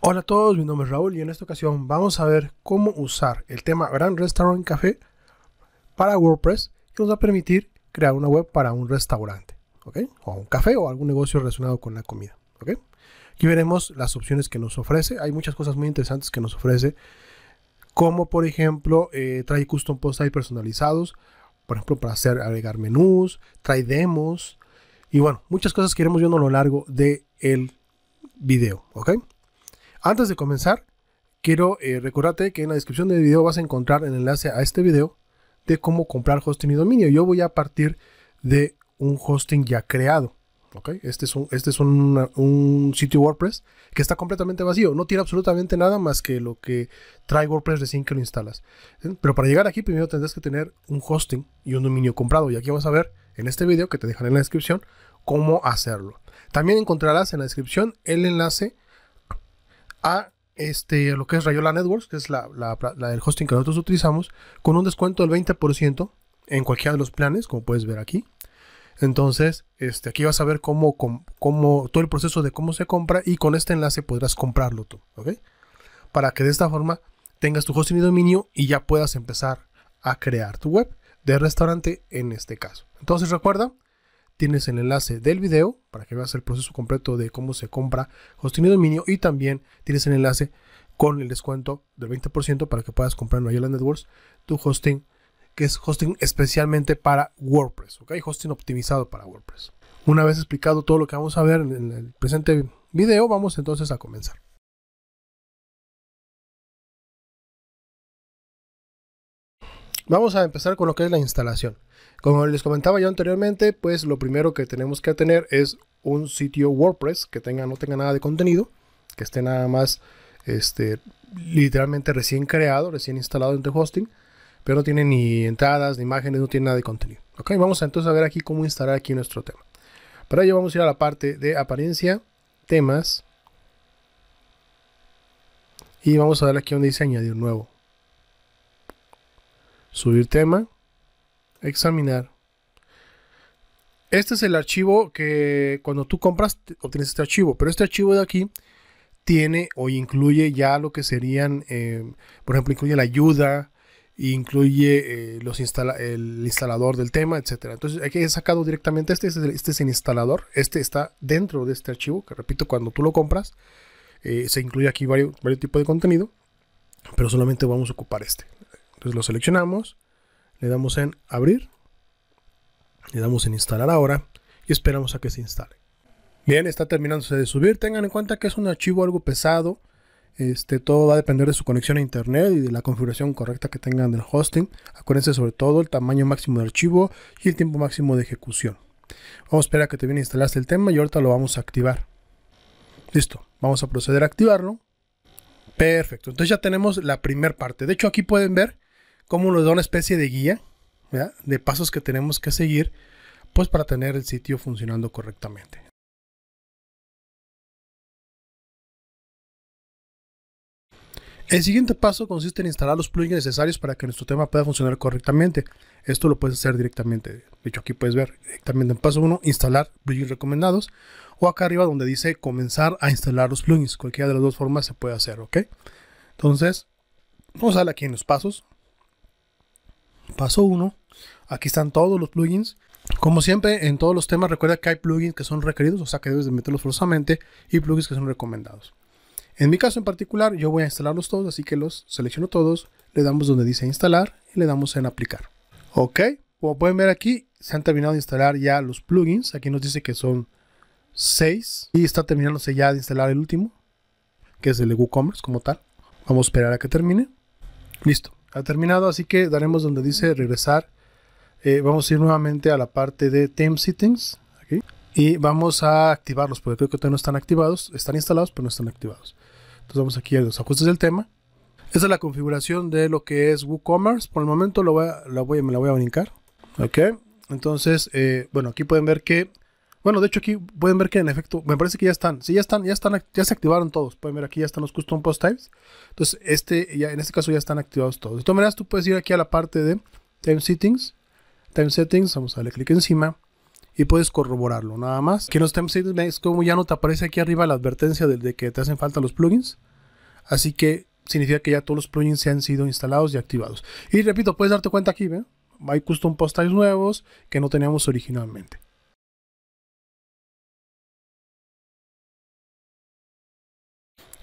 Hola a todos, mi nombre es Raúl y en esta ocasión vamos a ver cómo usar el tema Grand Restaurant Café para WordPress, que nos va a permitir crear una web para un restaurante, ¿ok? O un café o algún negocio relacionado con la comida, ¿ok? Aquí veremos las opciones que nos ofrece. Hay muchas cosas muy interesantes que nos ofrece, como por ejemplo trae custom post type personalizados, por ejemplo para agregar menús, trae demos y bueno, muchas cosas que iremos viendo a lo largo del video, ¿ok? Antes de comenzar, quiero recordarte que en la descripción del video vas a encontrar el enlace a este video de cómo comprar hosting y dominio. Yo voy a partir de un hosting ya creado, ¿ok? Este es un sitio WordPress que está completamente vacío, no tiene absolutamente nada más que lo que trae WordPress recién que lo instalas. Pero para llegar aquí primero tendrás que tener un hosting y un dominio comprado, y aquí vas a ver en este video que te dejaré en la descripción cómo hacerlo. También encontrarás en la descripción el enlace a lo que es Raiola Networks, que es el hosting que nosotros utilizamos, con un descuento del 20% en cualquiera de los planes, como puedes ver aquí. Entonces, aquí vas a ver cómo todo el proceso de cómo se compra, y con este enlace podrás comprarlo tú, ¿ok? Para que de esta forma tengas tu hosting y dominio y ya puedas empezar a crear tu web de restaurante en este caso. Entonces recuerda, tienes el enlace del video para que veas el proceso completo de cómo se compra hosting y dominio, y también tienes el enlace con el descuento del 20% para que puedas comprar en Raiola Networks tu hosting, que es hosting especialmente para WordPress, ¿ok? Hosting optimizado para WordPress. Una vez explicado todo lo que vamos a ver en el presente video, vamos entonces a comenzar. Vamos a empezar con lo que es la instalación. Como les comentaba yo anteriormente, pues lo primero que tenemos que tener es un sitio WordPress que no tenga nada de contenido, que esté nada más literalmente recién creado, recién instalado en tu hosting, pero no tiene ni entradas, ni imágenes, no tiene nada de contenido. Ok, vamos entonces a ver aquí cómo instalar aquí nuestro tema. Para ello vamos a ir a la parte de apariencia, temas, y vamos a darle aquí donde dice añadir nuevo. Subir tema, examinar. Este es el archivo que cuando tú compras obtienes este archivo, pero este archivo de aquí tiene o incluye ya lo que serían, por ejemplo, incluye la ayuda, incluye el instalador del tema, etcétera. Entonces aquí he sacado directamente este es el instalador, este está dentro de este archivo, que repito, cuando tú lo compras se incluye aquí varios tipos de contenido, pero solamente vamos a ocupar este. Entonces lo seleccionamos, le damos en abrir, le damos en instalar ahora y esperamos a que se instale. Bien, está terminándose de subir. Tengan en cuenta que es un archivo algo pesado. Todo va a depender de su conexión a internet y de la configuración correcta que tengan del hosting. Acuérdense sobre todo el tamaño máximo de archivo y el tiempo máximo de ejecución. Vamos a esperar a que te viene a instalarse el tema y ahorita lo vamos a activar. Listo, vamos a proceder a activarlo. Perfecto, entonces ya tenemos la primera parte. De hecho aquí pueden ver como nos da una especie de guía, ¿verdad?, de pasos que tenemos que seguir pues para tener el sitio funcionando correctamente. El siguiente paso consiste en instalar los plugins necesarios para que nuestro tema pueda funcionar correctamente. Esto lo puedes hacer directamente, de hecho aquí puedes ver directamente en paso 1, instalar plugins recomendados, o acá arriba donde dice comenzar a instalar los plugins. Cualquiera de las dos formas se puede hacer, ¿ok? Entonces, vamos a darle aquí en los pasos. Paso 1, aquí están todos los plugins. Como siempre en todos los temas, recuerda que hay plugins que son requeridos, o sea que debes de meterlos forzosamente, y plugins que son recomendados. En mi caso en particular, yo voy a instalarlos todos, así que los selecciono todos, le damos donde dice instalar y le damos en aplicar. Ok, como pueden ver aquí, se han terminado de instalar ya los plugins. Aquí nos dice que son 6 y está terminándose ya de instalar el último, que es el de WooCommerce como tal. Vamos a esperar a que termine. Listo, ha terminado, así que daremos donde dice regresar. Vamos a ir nuevamente a la parte de Theme Settings, aquí, y vamos a activarlos, porque creo que todavía no están activados. Están instalados, pero no están activados. Entonces vamos aquí a los ajustes del tema. Esta es la configuración de lo que es WooCommerce. Por el momento me la voy a brincar. Ok, entonces, bueno, aquí pueden ver que, bueno, de hecho aquí pueden ver que en efecto, me parece que ya están. Sí, ya se activaron todos. Pueden ver aquí ya están los Custom Post Types. Entonces, en este caso ya están activados todos. De todas maneras, tú puedes ir aquí a la parte de Time Settings. Time Settings, vamos a darle clic encima. Y puedes corroborarlo, nada más. Que en los time settings, como ya no te aparece aquí arriba la advertencia de que te hacen falta los plugins. Así que significa que ya todos los plugins se han sido instalados y activados. Y repito, puedes darte cuenta aquí, ¿ve? Hay custom post types nuevos que no teníamos originalmente.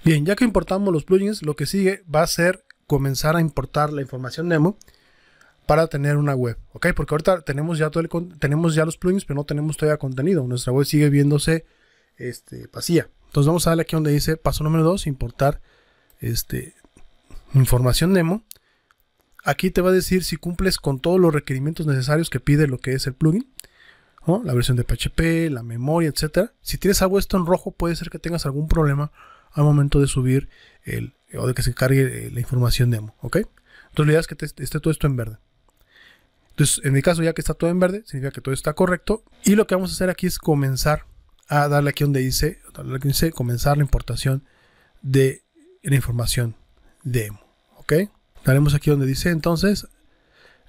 Bien, ya que importamos los plugins, lo que sigue va a ser comenzar a importar la información demo para tener una web, ¿ok? Porque ahorita tenemos ya, tenemos ya los plugins, pero no tenemos todavía contenido. Nuestra web sigue viéndose vacía. Entonces vamos a darle aquí donde dice paso número 2, importar información demo. Aquí te va a decir si cumples con todos los requerimientos necesarios que pide lo que es el plugin, ¿no? La versión de PHP, la memoria, etc. Si tienes algo esto en rojo, puede ser que tengas algún problema al momento de subir o de que se cargue la información demo, ¿ok? Entonces la idea es que esté todo esto en verde. Entonces en mi caso, ya que está todo en verde, significa que todo está correcto. Y lo que vamos a hacer aquí es comenzar a darle aquí donde dice, comenzar la importación de la información demo, ¿ok? Daremos aquí donde dice, entonces,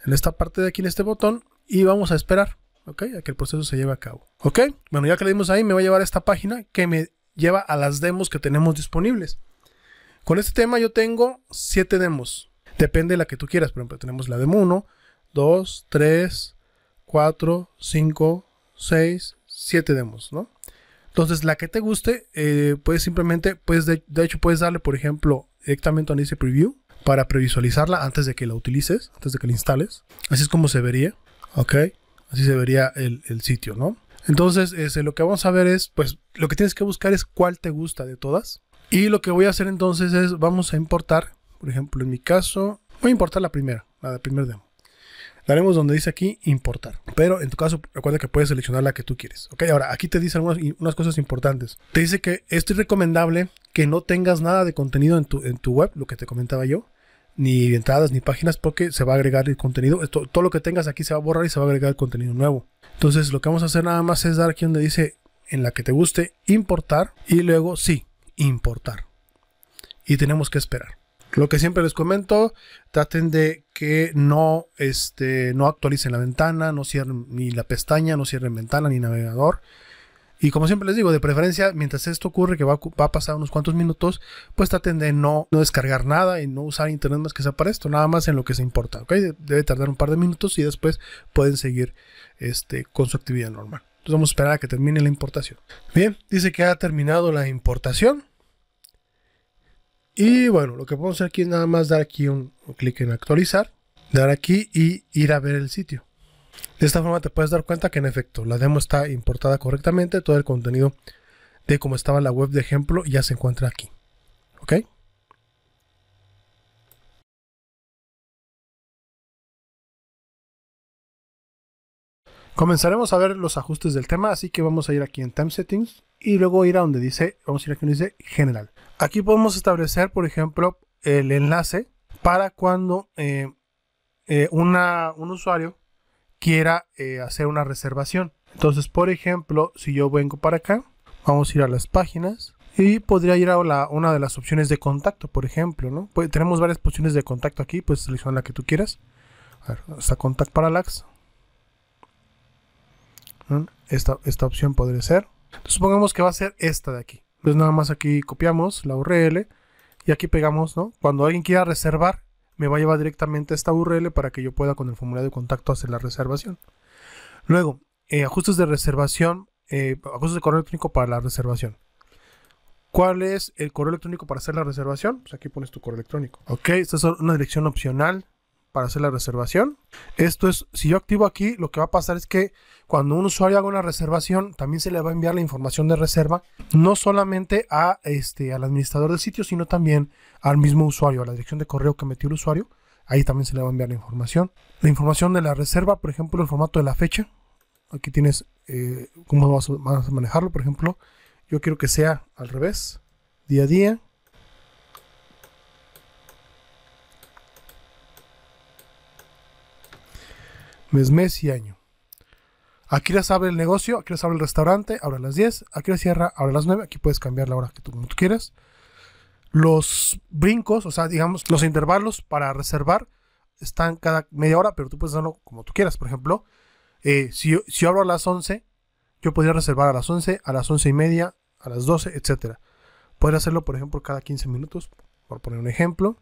en esta parte de aquí, en este botón, y vamos a esperar, ¿ok? A que el proceso se lleve a cabo, ¿ok? Bueno, ya que le dimos ahí, me va a llevar a esta página que me lleva a las demos que tenemos disponibles. Con este tema yo tengo 7 demos. Depende de la que tú quieras. Por ejemplo, tenemos la demo 1, 2, 3, 4, 5, 6, 7 demos, ¿no? Entonces, la que te guste, puedes simplemente, de hecho, puedes darle, por ejemplo, directamente donde dice preview, para previsualizarla antes de que la utilices, antes de que la instales. Así es como se vería, ¿ok? Así se vería el sitio, ¿no? Entonces, lo que vamos a ver es, pues, lo que tienes que buscar es cuál te gusta de todas. Y lo que voy a hacer entonces es, vamos a importar, por ejemplo, en mi caso, voy a importar la primera demo. Daremos donde dice aquí, importar. Pero en tu caso, recuerda que puedes seleccionar la que tú quieres. Ok, ahora, aquí te dice unas cosas importantes. Te dice que esto es recomendable que no tengas nada de contenido en tu web, lo que te comentaba yo. Ni entradas, ni páginas, porque se va a agregar el contenido. Esto, todo lo que tengas aquí se va a borrar y se va a agregar el contenido nuevo. Entonces lo que vamos a hacer nada más es dar aquí donde dice, en la que te guste, importar, y luego sí, importar. Y tenemos que esperar. Lo que siempre les comento, traten de que no actualicen la ventana, no cierren ni la pestaña, no cierren ventana ni navegador. Y como siempre les digo, de preferencia, mientras esto ocurre, que va a pasar unos cuantos minutos, pues traten de no descargar nada y no usar internet más que sea para esto, nada más en lo que se importa, ¿ok? Debe tardar un par de minutos y después pueden seguir con su actividad normal. Entonces vamos a esperar a que termine la importación. Bien, dice que ha terminado la importación. Y bueno, lo que podemos hacer aquí es nada más dar aquí un clic en actualizar, dar aquí y ir a ver el sitio. De esta forma te puedes dar cuenta que en efecto la demo está importada correctamente, todo el contenido de cómo estaba la web de ejemplo ya se encuentra aquí, ¿ok? Comenzaremos a ver los ajustes del tema, así que vamos a ir aquí en Time Settings y luego ir a donde dice, vamos a ir aquí donde dice General. Aquí podemos establecer, por ejemplo, el enlace para cuando un usuario quiera hacer una reservación. Entonces, por ejemplo, si yo vengo para acá, vamos a ir a las páginas y podría ir a una de las opciones de contacto, por ejemplo, ¿no? Pues, tenemos varias opciones de contacto aquí, puedes seleccionar la que tú quieras. A ver, hasta Contact Parallax. Esta opción podría ser. Entonces, supongamos que va a ser esta de aquí. Entonces, nada más aquí copiamos la URL y aquí pegamos, ¿no? Cuando alguien quiera reservar, me va a llevar directamente a esta URL para que yo pueda con el formulario de contacto hacer la reservación. Luego, ajustes de reservación, ajustes de correo electrónico para la reservación. ¿Cuál es el correo electrónico para hacer la reservación? Pues aquí pones tu correo electrónico. Ok, esta es una dirección opcional para hacer la reservación. Esto es, si yo activo aquí, lo que va a pasar es que cuando un usuario haga una reservación, también se le va a enviar la información de reserva, no solamente a al administrador del sitio, sino también al mismo usuario, a la dirección de correo que metió el usuario. Ahí también se le va a enviar la información de la reserva, por ejemplo, el formato de la fecha. Aquí tienes cómo vas a manejarlo. Por ejemplo, yo quiero que sea al revés, día a día. Mes y año. Aquí las abre el negocio, aquí las abre el restaurante, abre a las 10, aquí las cierra, abre a las 9, aquí puedes cambiar la hora que tú quieras. Los brincos, o sea, digamos, los intervalos para reservar están cada media hora, pero tú puedes hacerlo como tú quieras. Por ejemplo, si yo abro a las 11, yo podría reservar a las 11, a las 11 y media, a las 12, etcétera. Podría hacerlo, por ejemplo, cada 15 minutos por poner un ejemplo.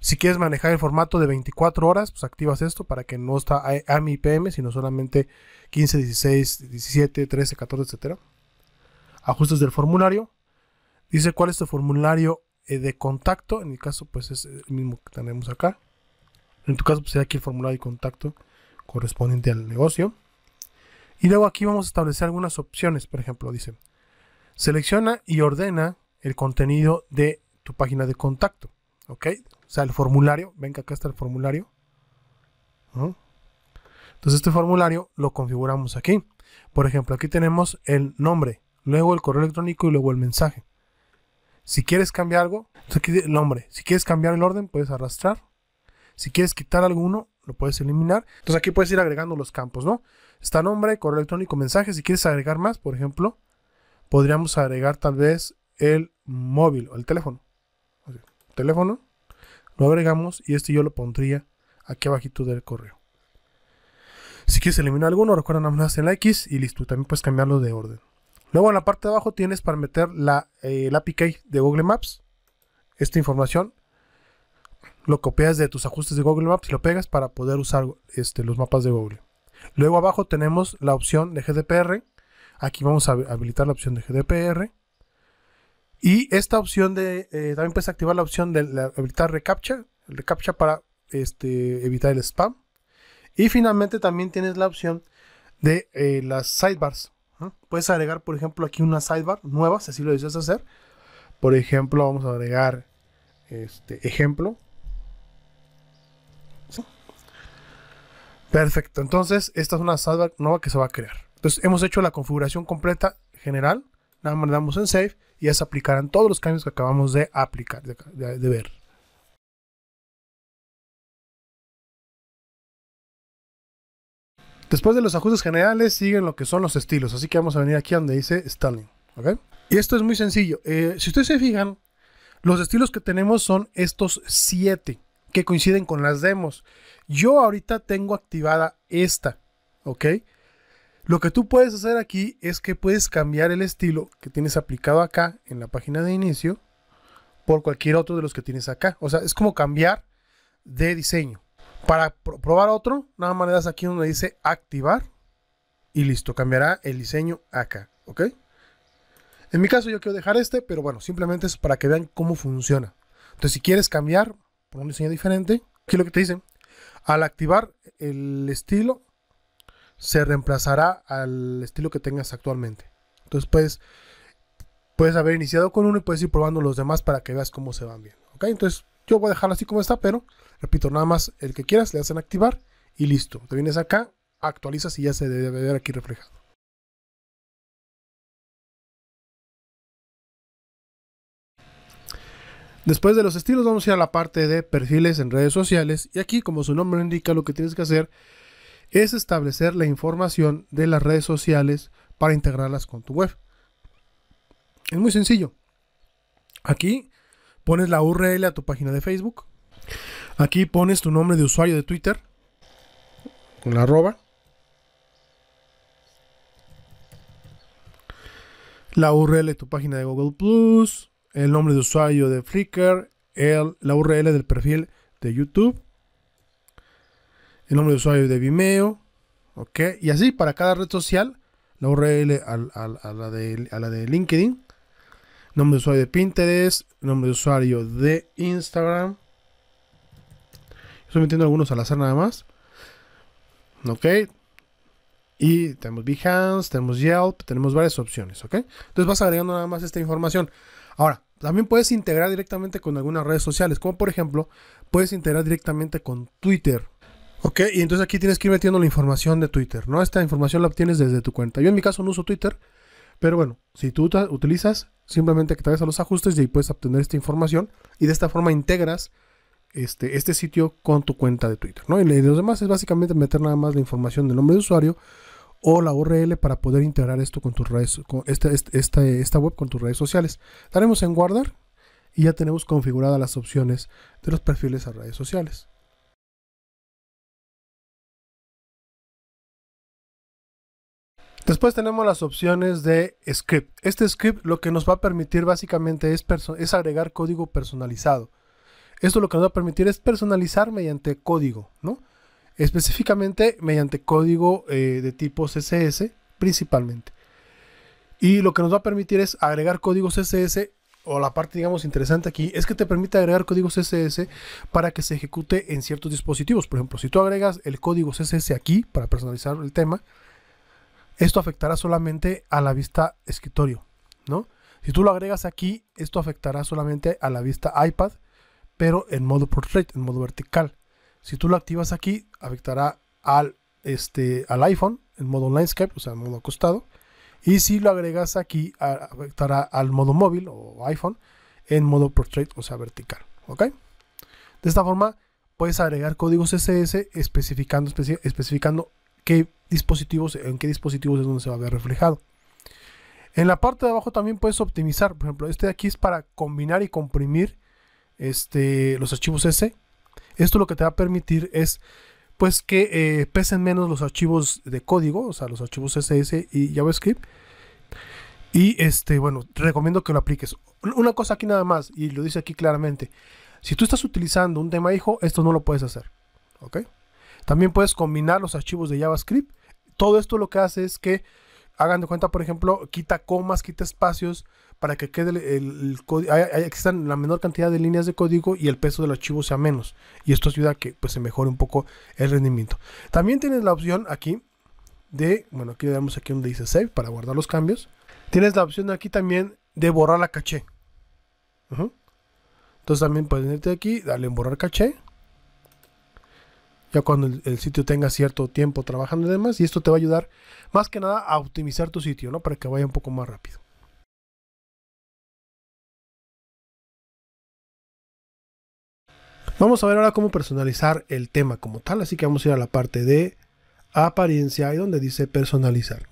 Si quieres manejar el formato de 24 horas, pues activas esto para que no está AMI PM, sino solamente 15, 16, 17, 13, 14, etc. Ajustes del formulario. Dice cuál es tu formulario de contacto. En mi caso, pues es el mismo que tenemos acá. En tu caso, pues será aquí el formulario de contacto correspondiente al negocio. Y luego aquí vamos a establecer algunas opciones. Por ejemplo, dice, selecciona y ordena el contenido de tu página de contacto. ¿Ok? O sea, el formulario, ven que acá está el formulario, ¿no? Entonces este formulario lo configuramos aquí. Por ejemplo, aquí tenemos el nombre, luego el correo electrónico y luego el mensaje. Si quieres cambiar algo, aquí el nombre. Si quieres cambiar el orden, puedes arrastrar. Si quieres quitar alguno, lo puedes eliminar. Entonces aquí puedes ir agregando los campos, ¿no? Está nombre, correo electrónico, mensaje. Si quieres agregar más, por ejemplo, podríamos agregar tal vez el móvil o el teléfono. Okay. Teléfono. Lo agregamos y este yo lo pondría aquí abajito del correo. Si quieres eliminar alguno, recuerda nada más en la X y listo. También puedes cambiarlo de orden. Luego en la parte de abajo tienes para meter la API de Google Maps. Esta información lo copias de tus ajustes de Google Maps y lo pegas para poder usar los mapas de Google. Luego abajo tenemos la opción de GDPR. Aquí vamos a habilitar la opción de GDPR. Y esta opción de, también puedes activar la opción de habilitar reCAPTCHA, el reCAPTCHA para evitar el spam. Y finalmente también tienes la opción de las sidebars. ¿Eh? Puedes agregar, por ejemplo, aquí una sidebar nueva, si así lo deseas hacer. Por ejemplo, vamos a agregar este ejemplo. ¿Sí? Perfecto, entonces esta es una sidebar nueva que se va a crear. Entonces hemos hecho la configuración completa general. Nada más le damos en Save y ya se aplicarán todos los cambios que acabamos de aplicar, de ver. Después de los ajustes generales siguen lo que son los estilos, así que vamos a venir aquí donde dice Styling, ¿okay? Y esto es muy sencillo. Si ustedes se fijan, los estilos que tenemos son estos 7 que coinciden con las demos. Yo ahorita tengo activada esta, ¿ok? Lo que tú puedes hacer aquí es que puedes cambiar el estilo que tienes aplicado acá en la página de inicio por cualquier otro de los que tienes acá. O sea, es como cambiar de diseño. Para probar otro, nada más le das aquí donde dice activar y listo, cambiará el diseño acá, ¿ok? En mi caso yo quiero dejar este, pero bueno, simplemente es para que vean cómo funciona. Entonces si quieres cambiar por un diseño diferente, aquí lo que te dicen, al activar el estilo, se reemplazará al estilo que tengas actualmente. Entonces puedes haber iniciado con uno y puedes ir probando los demás para que veas cómo se van bien, ¿ok? Entonces yo voy a dejarlo así como está, pero repito, nada más el que quieras le das en activar y listo. Te vienes acá, actualizas y ya se debe ver aquí reflejado. Después de los estilos vamos a ir a la parte de perfiles en redes sociales y aquí, como su nombre indica, lo que tienes que hacer es establecer la información de las redes sociales para integrarlas con tu web. Es muy sencillo. Aquí pones la URL a tu página de Facebook. Aquí pones tu nombre de usuario de Twitter con la arroba. La URL de tu página de Google+, el nombre de usuario de Flickr, la URL del perfil de YouTube. El nombre de usuario de Vimeo, ok, y así para cada red social, la URL a la de LinkedIn, nombre de usuario de Pinterest, nombre de usuario de Instagram. Estoy metiendo algunos al azar nada más, ok, y tenemos Behance, tenemos Yelp, tenemos varias opciones, ok. Entonces vas agregando nada más esta información. Ahora, también puedes integrar directamente con algunas redes sociales, como por ejemplo, puedes integrar directamente con Twitter. Ok, y entonces aquí tienes que ir metiendo la información de Twitter, ¿no? Esta información la obtienes desde tu cuenta. Yo en mi caso no uso Twitter, pero bueno, si tú utilizas, simplemente que te vayas a los ajustes y ahí puedes obtener esta información. Y de esta forma integras este sitio con tu cuenta de Twitter, ¿no? Y los demás es básicamente meter nada más la información del nombre de usuario o la URL para poder integrar esto con tus redes, con esta web con tus redes sociales. Daremos en guardar y ya tenemos configuradas las opciones de los perfiles a redes sociales. Después tenemos las opciones de script. Este script lo que nos va a permitir básicamente es agregar código personalizado. Esto lo que nos va a permitir es personalizar mediante código, ¿no? Específicamente mediante código de tipo CSS principalmente. Y lo que nos va a permitir es agregar código CSS, o la parte digamos interesante aquí, es que te permite agregar código CSS para que se ejecute en ciertos dispositivos. Por ejemplo, si tú agregas el código CSS aquí para personalizar el tema, esto afectará solamente a la vista escritorio, ¿no? Si tú lo agregas aquí, esto afectará solamente a la vista iPad, pero en modo portrait, en modo vertical. Si tú lo activas aquí, afectará al iPhone, en modo landscape, o sea, en modo acostado. Y si lo agregas aquí, afectará al modo móvil o iPhone, en modo portrait, o sea, vertical, ¿ok? De esta forma, puedes agregar código CSS especificando en qué dispositivos es donde se va a ver reflejado. En la parte de abajo también puedes optimizar. Por ejemplo, este de aquí es para combinar y comprimir los archivos CSS. Esto lo que te va a permitir es pues que pesen menos los archivos de código, o sea, los archivos CSS y JavaScript. Y bueno, te recomiendo que lo apliques. Una cosa aquí nada más, y lo dice aquí claramente: si tú estás utilizando un tema hijo, esto no lo puedes hacer, ¿ok? También puedes combinar los archivos de JavaScript. Todo esto lo que hace es que, hagan de cuenta, por ejemplo, quita comas, quita espacios para que quede existan la menor cantidad de líneas de código y el peso del archivo sea menos. Y esto ayuda a que pues, se mejore un poco el rendimiento. También tienes la opción aquí de, bueno, aquí le damos aquí donde dice Save para guardar los cambios. Tienes la opción aquí también de borrar la caché. Entonces también puedes venirte aquí, darle en borrar caché. Ya cuando el sitio tenga cierto tiempo trabajando y demás, y esto te va a ayudar más que nada a optimizar tu sitio, ¿no? Para que vaya un poco más rápido. Vamos a ver ahora cómo personalizar el tema como tal, así que vamos a ir a la parte de apariencia y donde dice personalizar.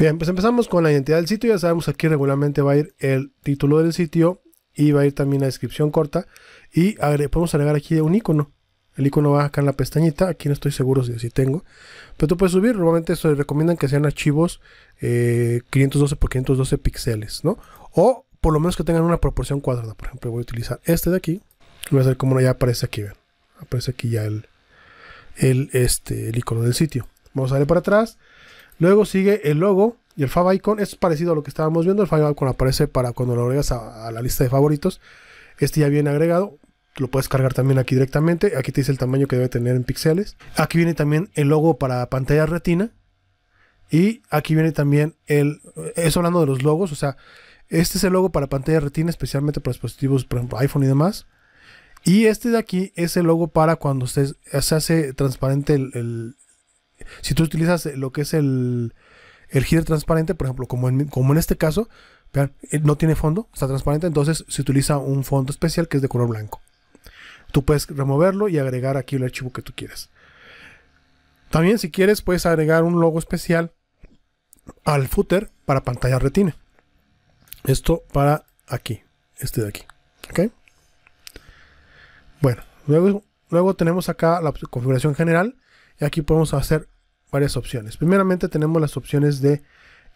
Bien, pues empezamos con la identidad del sitio. Ya sabemos, aquí regularmente va a ir el título del sitio y va a ir también la descripción corta, y podemos agregar aquí un icono. El icono va acá en la pestañita, aquí no estoy seguro si así tengo, pero tú puedes subir. Normalmente se recomiendan que sean archivos 512 por 512 píxeles, ¿no? O por lo menos que tengan una proporción cuadrada. Por ejemplo, voy a utilizar este de aquí. Voy a ver cómo ya aparece aquí, ven. Aparece aquí ya el icono del sitio. Vamos a darle para atrás. Luego sigue el logo y el fav icon. Es parecido a lo que estábamos viendo. El fav icon aparece para cuando lo agregas a la lista de favoritos. Este ya viene agregado. Lo puedes cargar también aquí directamente. Aquí te dice el tamaño que debe tener en píxeles. Aquí viene también el logo para pantalla retina. Y aquí viene también eso hablando de los logos. O sea, este es el logo para pantalla retina, especialmente para dispositivos, por ejemplo, iPhone y demás. Y este de aquí es el logo para cuando se hace transparente si tú utilizas lo que es el header transparente, por ejemplo, como en este caso, vean, no tiene fondo, está transparente, entonces se utiliza un fondo especial que es de color blanco. Tú puedes removerlo y agregar aquí el archivo que tú quieras. También, si quieres, puedes agregar un logo especial al footer para pantalla retina. Esto para aquí, este de aquí, ¿ok? Bueno, luego tenemos acá la configuración general y aquí podemos hacer varias opciones. Primeramente tenemos las opciones de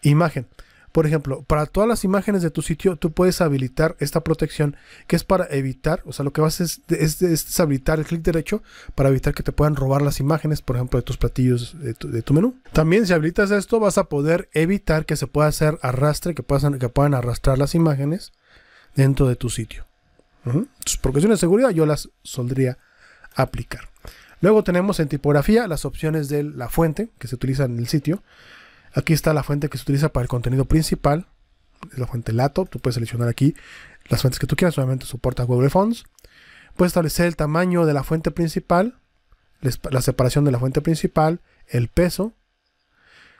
imagen. Por ejemplo, para todas las imágenes de tu sitio, tú puedes habilitar esta protección que es para evitar, o sea, lo que vas a hacer es deshabilitar el clic derecho para evitar que te puedan robar las imágenes, por ejemplo, de tus platillos de tu menú. También, si habilitas esto, vas a poder evitar que se pueda hacer arrastre, que puedan arrastrar las imágenes dentro de tu sitio. Tus precauciones de seguridad yo las solía aplicar. Luego tenemos en tipografía las opciones de la fuente que se utiliza en el sitio. Aquí está la fuente que se utiliza para el contenido principal, es la fuente Lato. Tú puedes seleccionar aquí las fuentes que tú quieras, obviamente soporta Google Fonts. Puedes establecer el tamaño de la fuente principal, la separación de la fuente principal, el peso.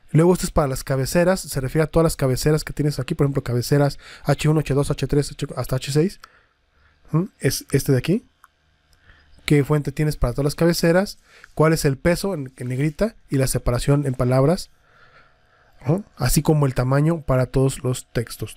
Luego esto es para las cabeceras, se refiere a todas las cabeceras que tienes aquí, por ejemplo cabeceras H1, H2, H3, hasta H6. Es este de aquí. Qué fuente tienes para todas las cabeceras, cuál es el peso en negrita y la separación en palabras. ¿no? Así como el tamaño para todos los textos,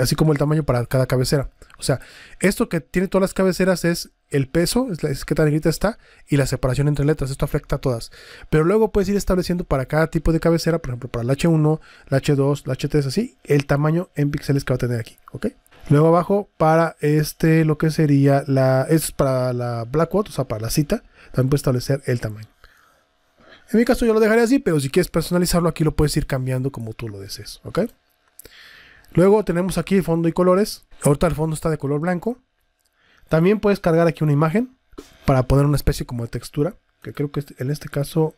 así como el tamaño para cada cabecera. O sea, esto que tiene todas las cabeceras es el peso, es qué tan negrita está, y la separación entre letras. Esto afecta a todas. Pero luego puedes ir estableciendo para cada tipo de cabecera, por ejemplo, para la H1, la H2, la H3, así, el tamaño en píxeles que va a tener aquí, ¿ok? Luego abajo para lo que sería la... es para la Blackout, o sea, para la cita, también puedes establecer el tamaño. En mi caso yo lo dejaré así, pero si quieres personalizarlo aquí lo puedes ir cambiando como tú lo desees, ¿ok? Luego tenemos aquí fondo y colores. Ahorita el fondo está de color blanco. También puedes cargar aquí una imagen para poner una especie como de textura, que creo que en este caso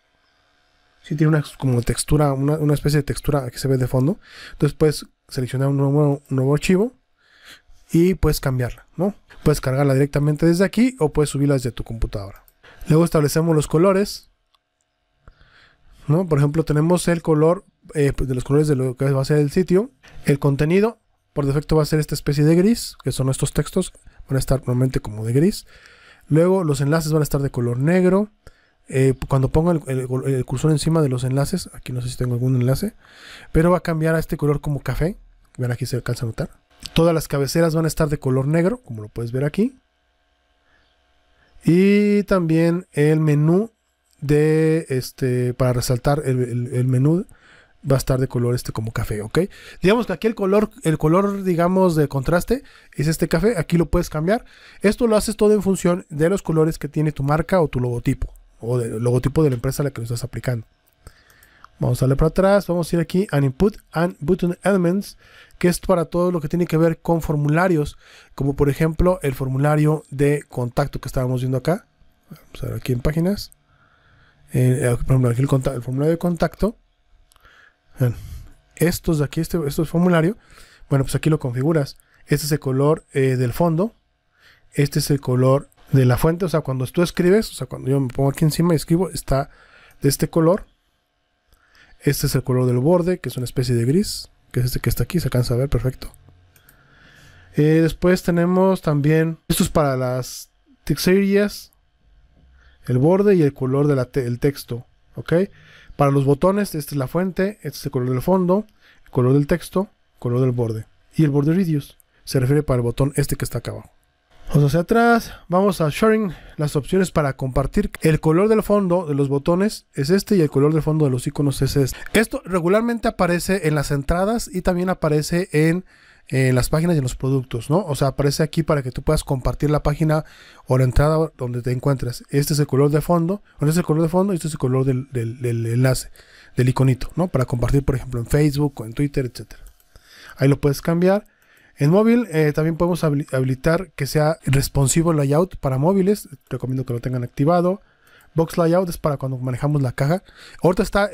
sí tiene una como textura, una especie de textura que se ve de fondo. Entonces puedes seleccionar un nuevo archivo y puedes cambiarla, ¿no? Puedes cargarla directamente desde aquí o puedes subirla desde tu computadora. Luego establecemos los colores, ¿no? Por ejemplo, tenemos el color de los colores de lo que va a ser el sitio. El contenido por defecto va a ser esta especie de gris, que son estos textos, van a estar normalmente como de gris. Luego los enlaces van a estar de color negro. Cuando ponga el cursor encima de los enlaces, aquí no sé si tengo algún enlace, pero va a cambiar a este color como café. Vean, aquí se alcanza a notar. Todas las cabeceras van a estar de color negro, como lo puedes ver aquí. Y también el menú de para resaltar el menú va a estar de color como café, ¿ok? Digamos que aquí el color digamos de contraste es este café, aquí lo puedes cambiar. Esto lo haces todo en función de los colores que tiene tu marca o tu logotipo, o del logotipo de la empresa a la que lo estás aplicando. Vamos a darle para atrás, vamos a ir aquí a Input and Button Elements, que es para todo lo que tiene que ver con formularios, como por ejemplo el formulario de contacto que estábamos viendo acá. Vamos a ver aquí en páginas, por ejemplo aquí el formulario de contacto. Estos de aquí, este formulario, bueno, pues aquí lo configuras. Este es el color del fondo, este es el color de la fuente, o sea, cuando tú escribes, o sea, cuando yo me pongo aquí encima y escribo, está de este color. Este es el color del borde, que es una especie de gris, que es este que está aquí, se alcanza a ver perfecto. Después tenemos también, esto es para las texturas, el borde y el color del texto, ¿ok? Para los botones, esta es la fuente, este es el color del fondo, el color del texto, el color del borde. Y el border radius se refiere para el botón que está acá abajo. Vamos hacia atrás, vamos a Sharing, las opciones para compartir. El color del fondo de los botones es este y el color del fondo de los iconos es este. Esto regularmente aparece en las entradas y también aparece en las páginas y en los productos, ¿no? O sea, aparece aquí para que tú puedas compartir la página o la entrada donde te encuentras. Este es el color de fondo, este es el color de fondo y este es el color del enlace, del iconito, ¿no? Para compartir, por ejemplo, en Facebook o en Twitter, etcétera. Ahí lo puedes cambiar. En móvil también podemos habilitar que sea responsivo layout para móviles. Recomiendo que lo tengan activado. Box layout es para cuando manejamos la caja. Ahorita está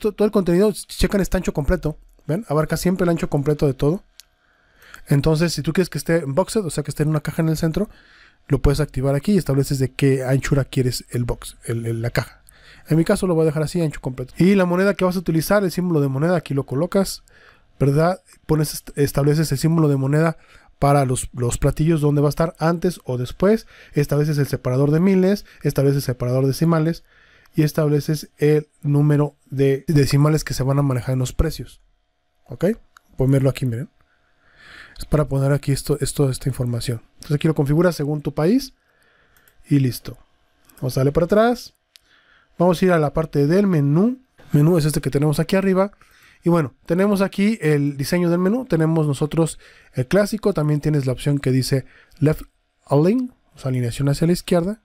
todo el contenido, checan, está ancho completo. ¿Ven? Abarca siempre el ancho completo de todo. Entonces, si tú quieres que esté en boxed, o sea, que esté en una caja en el centro, lo puedes activar aquí y estableces de qué anchura quieres el box, la caja. En mi caso lo voy a dejar así, ancho completo. Y la moneda que vas a utilizar, el símbolo de moneda, aquí lo colocas, ¿verdad? Estableces el símbolo de moneda para los platillos, donde va a estar antes o después. Estableces el separador de miles, estableces el separador de decimales y estableces el número de decimales que se van a manejar en los precios. ¿Ok? Pueden verlo aquí, miren. Es para poner aquí esta información. Entonces aquí lo configuras según tu país. Y listo. Vamos a darle para atrás. Vamos a ir a la parte del menú. El menú es que tenemos aquí arriba. Y bueno, tenemos aquí el diseño del menú. Tenemos nosotros el clásico. También tienes la opción que dice Left Align, o sea, alineación hacia la izquierda.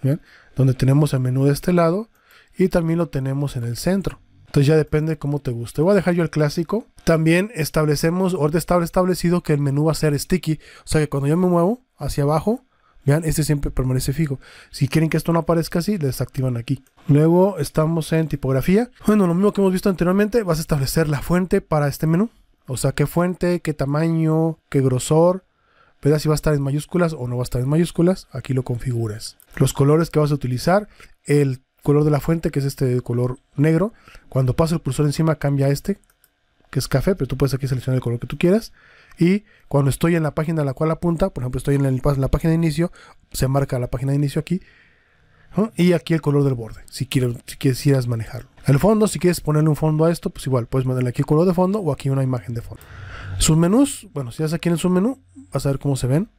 ¿Bien? Donde tenemos el menú de este lado. Y también lo tenemos en el centro. Entonces ya depende cómo te guste. Voy a dejar yo el clásico. También establecemos, ahorita está establecido que el menú va a ser sticky. O sea que cuando yo me muevo hacia abajo, vean, siempre permanece fijo. Si quieren que esto no aparezca así, les activan aquí. Luego estamos en tipografía. Bueno, lo mismo que hemos visto anteriormente, vas a establecer la fuente para este menú. O sea, qué fuente, qué tamaño, qué grosor. Verás si va a estar en mayúsculas o no va a estar en mayúsculas. Aquí lo configuras. Los colores que vas a utilizar, el color de la fuente, que es color negro. Cuando paso el cursor encima cambia a que es café, pero tú puedes aquí seleccionar el color que tú quieras. Y cuando estoy en la página a la cual apunta, por ejemplo estoy en la página de inicio, se marca la página de inicio aquí, ¿no? Y aquí el color del borde, si quisieras manejarlo. El fondo, si quieres ponerle un fondo a esto, pues igual puedes mandarle aquí color de fondo o aquí una imagen de fondo. Sus menús, bueno, si das aquí en el submenú, vas a ver cómo se ven.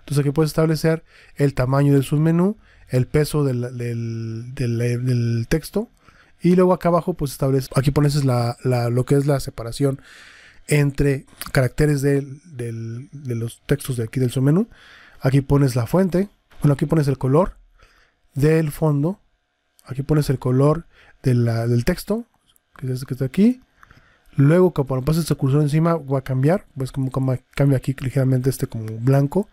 Entonces aquí puedes establecer el tamaño del submenú, el peso del texto. Y luego acá abajo, pues estableces, aquí pones lo que es la separación entre caracteres de los textos de aquí del submenú. Aquí pones la fuente. Bueno, aquí pones el color del fondo. Aquí pones el color del texto, que es este que está aquí. Luego, cuando pases el cursor encima, va a cambiar. Ves como cambia aquí ligeramente este como blanco.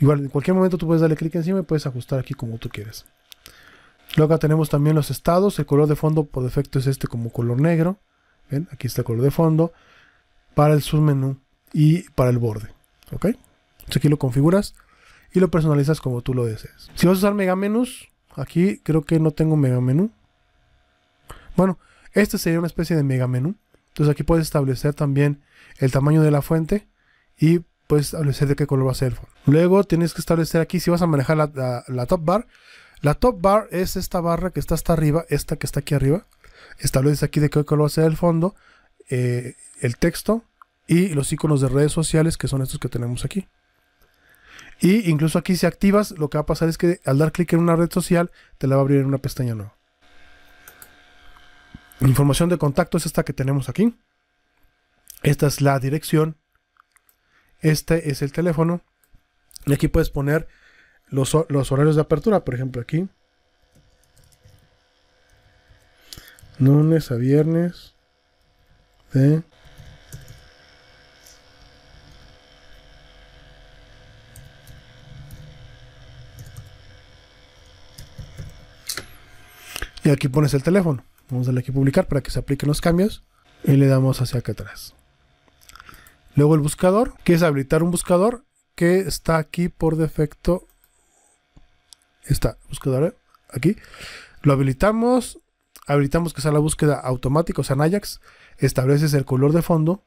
Igual, en cualquier momento tú puedes darle clic encima y puedes ajustar aquí como tú quieres. Luego acá tenemos también los estados. El color de fondo por defecto es este como color negro. ¿Ven? Aquí está el color de fondo para el submenú y para el borde. ¿Ok? Entonces aquí lo configuras y lo personalizas como tú lo desees. Si vas a usar megamenús, aquí creo que no tengo megamenú. Bueno, este sería una especie de megamenú. Entonces aquí puedes establecer también el tamaño de la fuente y puedes establecer de qué color va a ser el fondo. Luego tienes que establecer aquí si vas a manejar la top bar. La top bar es esta barra que está hasta arriba, esta que está aquí arriba. Estableces aquí de qué color va a ser el fondo, el texto y los iconos de redes sociales, que son estos que tenemos aquí. Y incluso aquí si activas, lo que va a pasar es que al dar clic en una red social, te la va a abrir en una pestaña nueva. Información de contacto es esta que tenemos aquí. Esta es la dirección. Este es el teléfono. Y aquí puedes poner los horarios de apertura. Por ejemplo, aquí. Lunes a viernes. De 10. Y aquí pones el teléfono. Vamos a darle aquí a publicar para que se apliquen los cambios. Y le damos hacia acá atrás. Luego el buscador. Quieres habilitar un buscador que está aquí por defecto. Está buscador aquí. Lo habilitamos. Habilitamos que sea la búsqueda automática, o sea en AJAX. Estableces el color de fondo.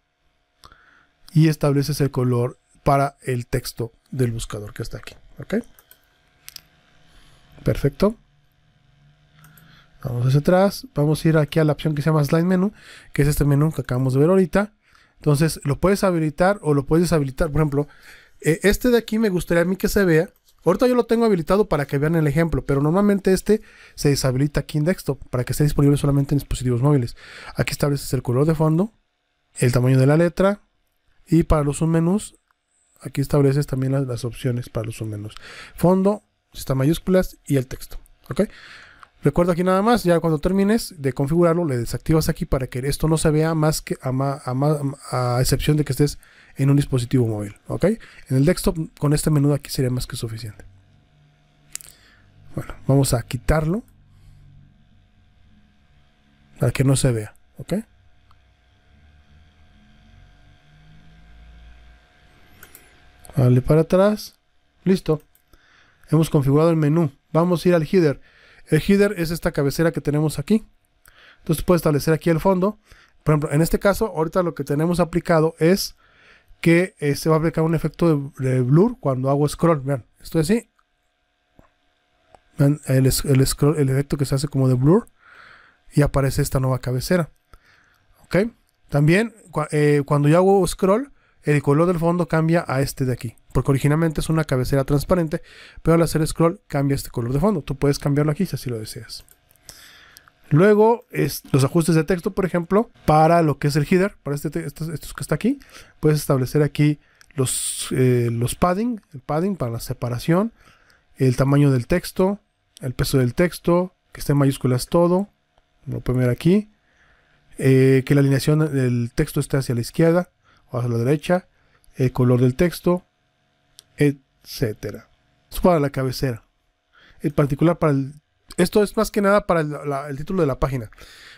Y estableces el color para el texto del buscador que está aquí. ¿Ok? Perfecto. Vamos hacia atrás, vamos a ir aquí a la opción que se llama Slide Menu, que es este menú que acabamos de ver ahorita. Entonces lo puedes habilitar o lo puedes deshabilitar. Por ejemplo, este de aquí me gustaría a mí que se vea. Ahorita yo lo tengo habilitado para que vean el ejemplo, pero normalmente este se deshabilita aquí en desktop para que esté disponible solamente en dispositivos móviles. Aquí estableces el color de fondo, el tamaño de la letra y para los submenús, aquí estableces también las opciones para los submenús. Fondo, si está en mayúsculas y el texto. ¿Ok? Recuerda aquí nada más, ya cuando termines de configurarlo, le desactivas aquí para que esto no se vea más que a excepción de que estés en un dispositivo móvil. ¿Ok? En el desktop con este menú aquí sería más que suficiente. Bueno, vamos a quitarlo para que no se vea. ¿Ok? Dale para atrás. Listo. Hemos configurado el menú. Vamos a ir al header. El header es esta cabecera que tenemos aquí. Entonces puedes establecer aquí el fondo. Por ejemplo, en este caso, ahorita lo que tenemos aplicado es que se va a aplicar un efecto de blur cuando hago scroll. Vean, estoy así. Vean el efecto que se hace como de blur. Y aparece esta nueva cabecera. ¿Ok? También, cuando yo hago scroll, el color del fondo cambia a este de aquí. Porque originalmente es una cabecera transparente, pero al hacer scroll cambia este color de fondo. Tú puedes cambiarlo aquí si así lo deseas. Luego, los ajustes de texto, por ejemplo, para lo que es el header, para estos que está aquí, puedes establecer aquí los padding, el padding para la separación, el tamaño del texto, el peso del texto, que esté en mayúsculas todo, lo pueden ver aquí, que la alineación del texto esté hacia la izquierda o hacia la derecha, el color del texto, etcétera. Es para la cabecera. En particular para esto es más que nada para el título de la página.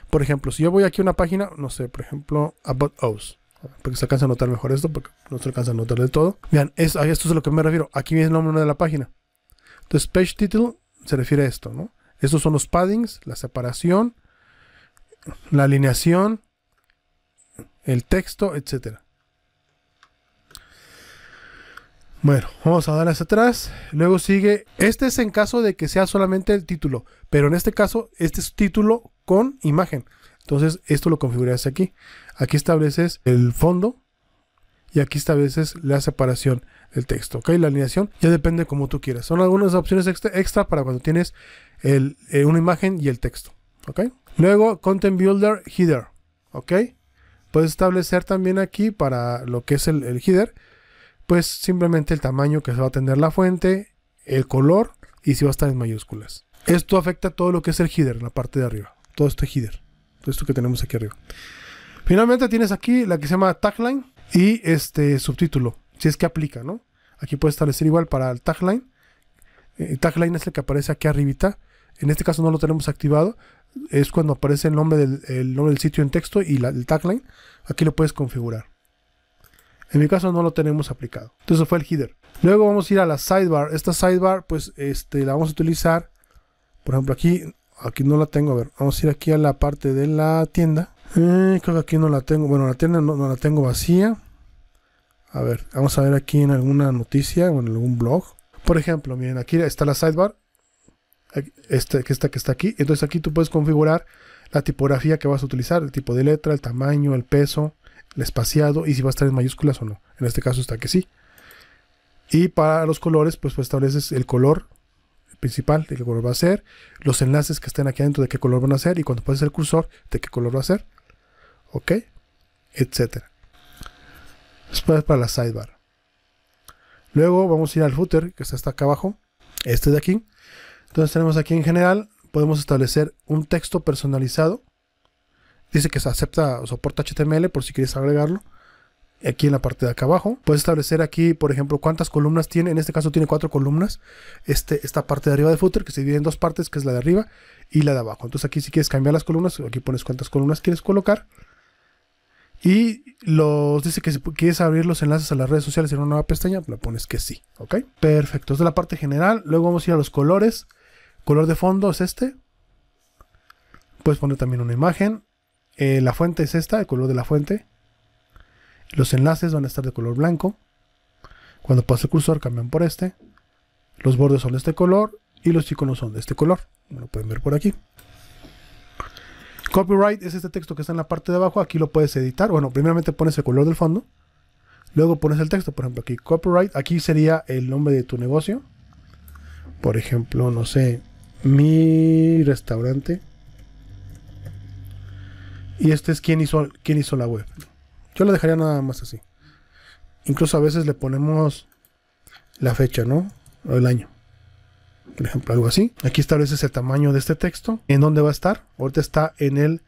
Por ejemplo, si yo voy aquí a una página, no sé, por ejemplo, About Us. Porque se alcanza a notar mejor esto, porque no se alcanza a notar del todo. Vean, a esto es a lo que me refiero. Aquí viene el nombre de la página. Entonces, page title se refiere a esto, ¿no? Estos son los paddings, la separación, la alineación, el texto, etcétera. Bueno, vamos a dar hacia atrás. Luego sigue. Este es en caso de que sea solamente el título. Pero en este caso, este es título con imagen. Entonces esto lo configuras aquí. Aquí estableces el fondo y aquí estableces la separación del texto, ¿ok? La alineación ya depende como tú quieras. Son algunas opciones extra para cuando tienes una imagen y el texto, ¿ok? Luego, Content Builder Header, ¿ok? Puedes establecer también aquí para lo que es el header, pues simplemente el tamaño que se va a tener la fuente, el color y si va a estar en mayúsculas. Esto afecta todo lo que es el header, la parte de arriba, todo este header, todo esto que tenemos aquí arriba. Finalmente tienes aquí la que se llama Tagline y este subtítulo, si es que aplica, ¿no? Aquí puedes establecer igual para el tagline. El tagline es el que aparece aquí arribita. En este caso no lo tenemos activado. Es cuando aparece el nombre del sitio en texto y el tagline. Aquí lo puedes configurar. En mi caso no lo tenemos aplicado. Entonces fue el header. Luego vamos a ir a la sidebar. Esta sidebar pues la vamos a utilizar. Por ejemplo aquí no la tengo. A ver, vamos a ir aquí a la parte de la tienda. Creo que aquí no la tengo. Bueno, la tienda no la tengo vacía. A ver, vamos a ver aquí en alguna noticia o en algún blog. Por ejemplo, miren, aquí está la sidebar. Que está aquí. Entonces aquí tú puedes configurar la tipografía que vas a utilizar, el tipo de letra, el tamaño, el peso, el espaciado y si va a estar en mayúsculas o no. En este caso está que sí. Y para los colores, pues estableces el color principal, de qué color va a ser, los enlaces que estén aquí adentro, de qué color van a ser, y cuando pases el cursor, de qué color va a ser, ok, etcétera. Después para la sidebar. Luego vamos a ir al footer, que está hasta acá abajo, este de aquí. Entonces tenemos aquí en general, podemos establecer un texto personalizado. Dice que se acepta o soporta HTML por si quieres agregarlo. Aquí en la parte de acá abajo. Puedes establecer aquí, por ejemplo, cuántas columnas tiene. En este caso tiene 4 columnas. Esta parte de arriba de footer que se divide en dos partes, que es la de arriba y la de abajo. Entonces aquí si quieres cambiar las columnas, aquí pones cuántas columnas quieres colocar. Y dice que si quieres abrir los enlaces a las redes sociales en una nueva pestaña, la pones que sí. Ok, perfecto. Esta es la parte general. Luego vamos a ir a los colores. Color de fondo es este. Puedes poner también una imagen. La fuente es esta, el color de la fuente. Los enlaces van a estar de color blanco. Cuando pase el cursor cambian por este. Los bordes son de este color y los iconos son de este color. Lo pueden ver por aquí. Copyright es este texto que está en la parte de abajo. Aquí lo puedes editar. Bueno, primeramente pones el color del fondo. Luego pones el texto. Por ejemplo, aquí copyright. Aquí sería el nombre de tu negocio. Por ejemplo, no sé, mi restaurante. Y este es quién hizo la web. Yo la dejaría nada más así. Incluso a veces le ponemos la fecha, ¿no? O el año. Por ejemplo, algo así. Aquí estableces el tamaño de este texto. ¿En dónde va a estar? Ahorita está en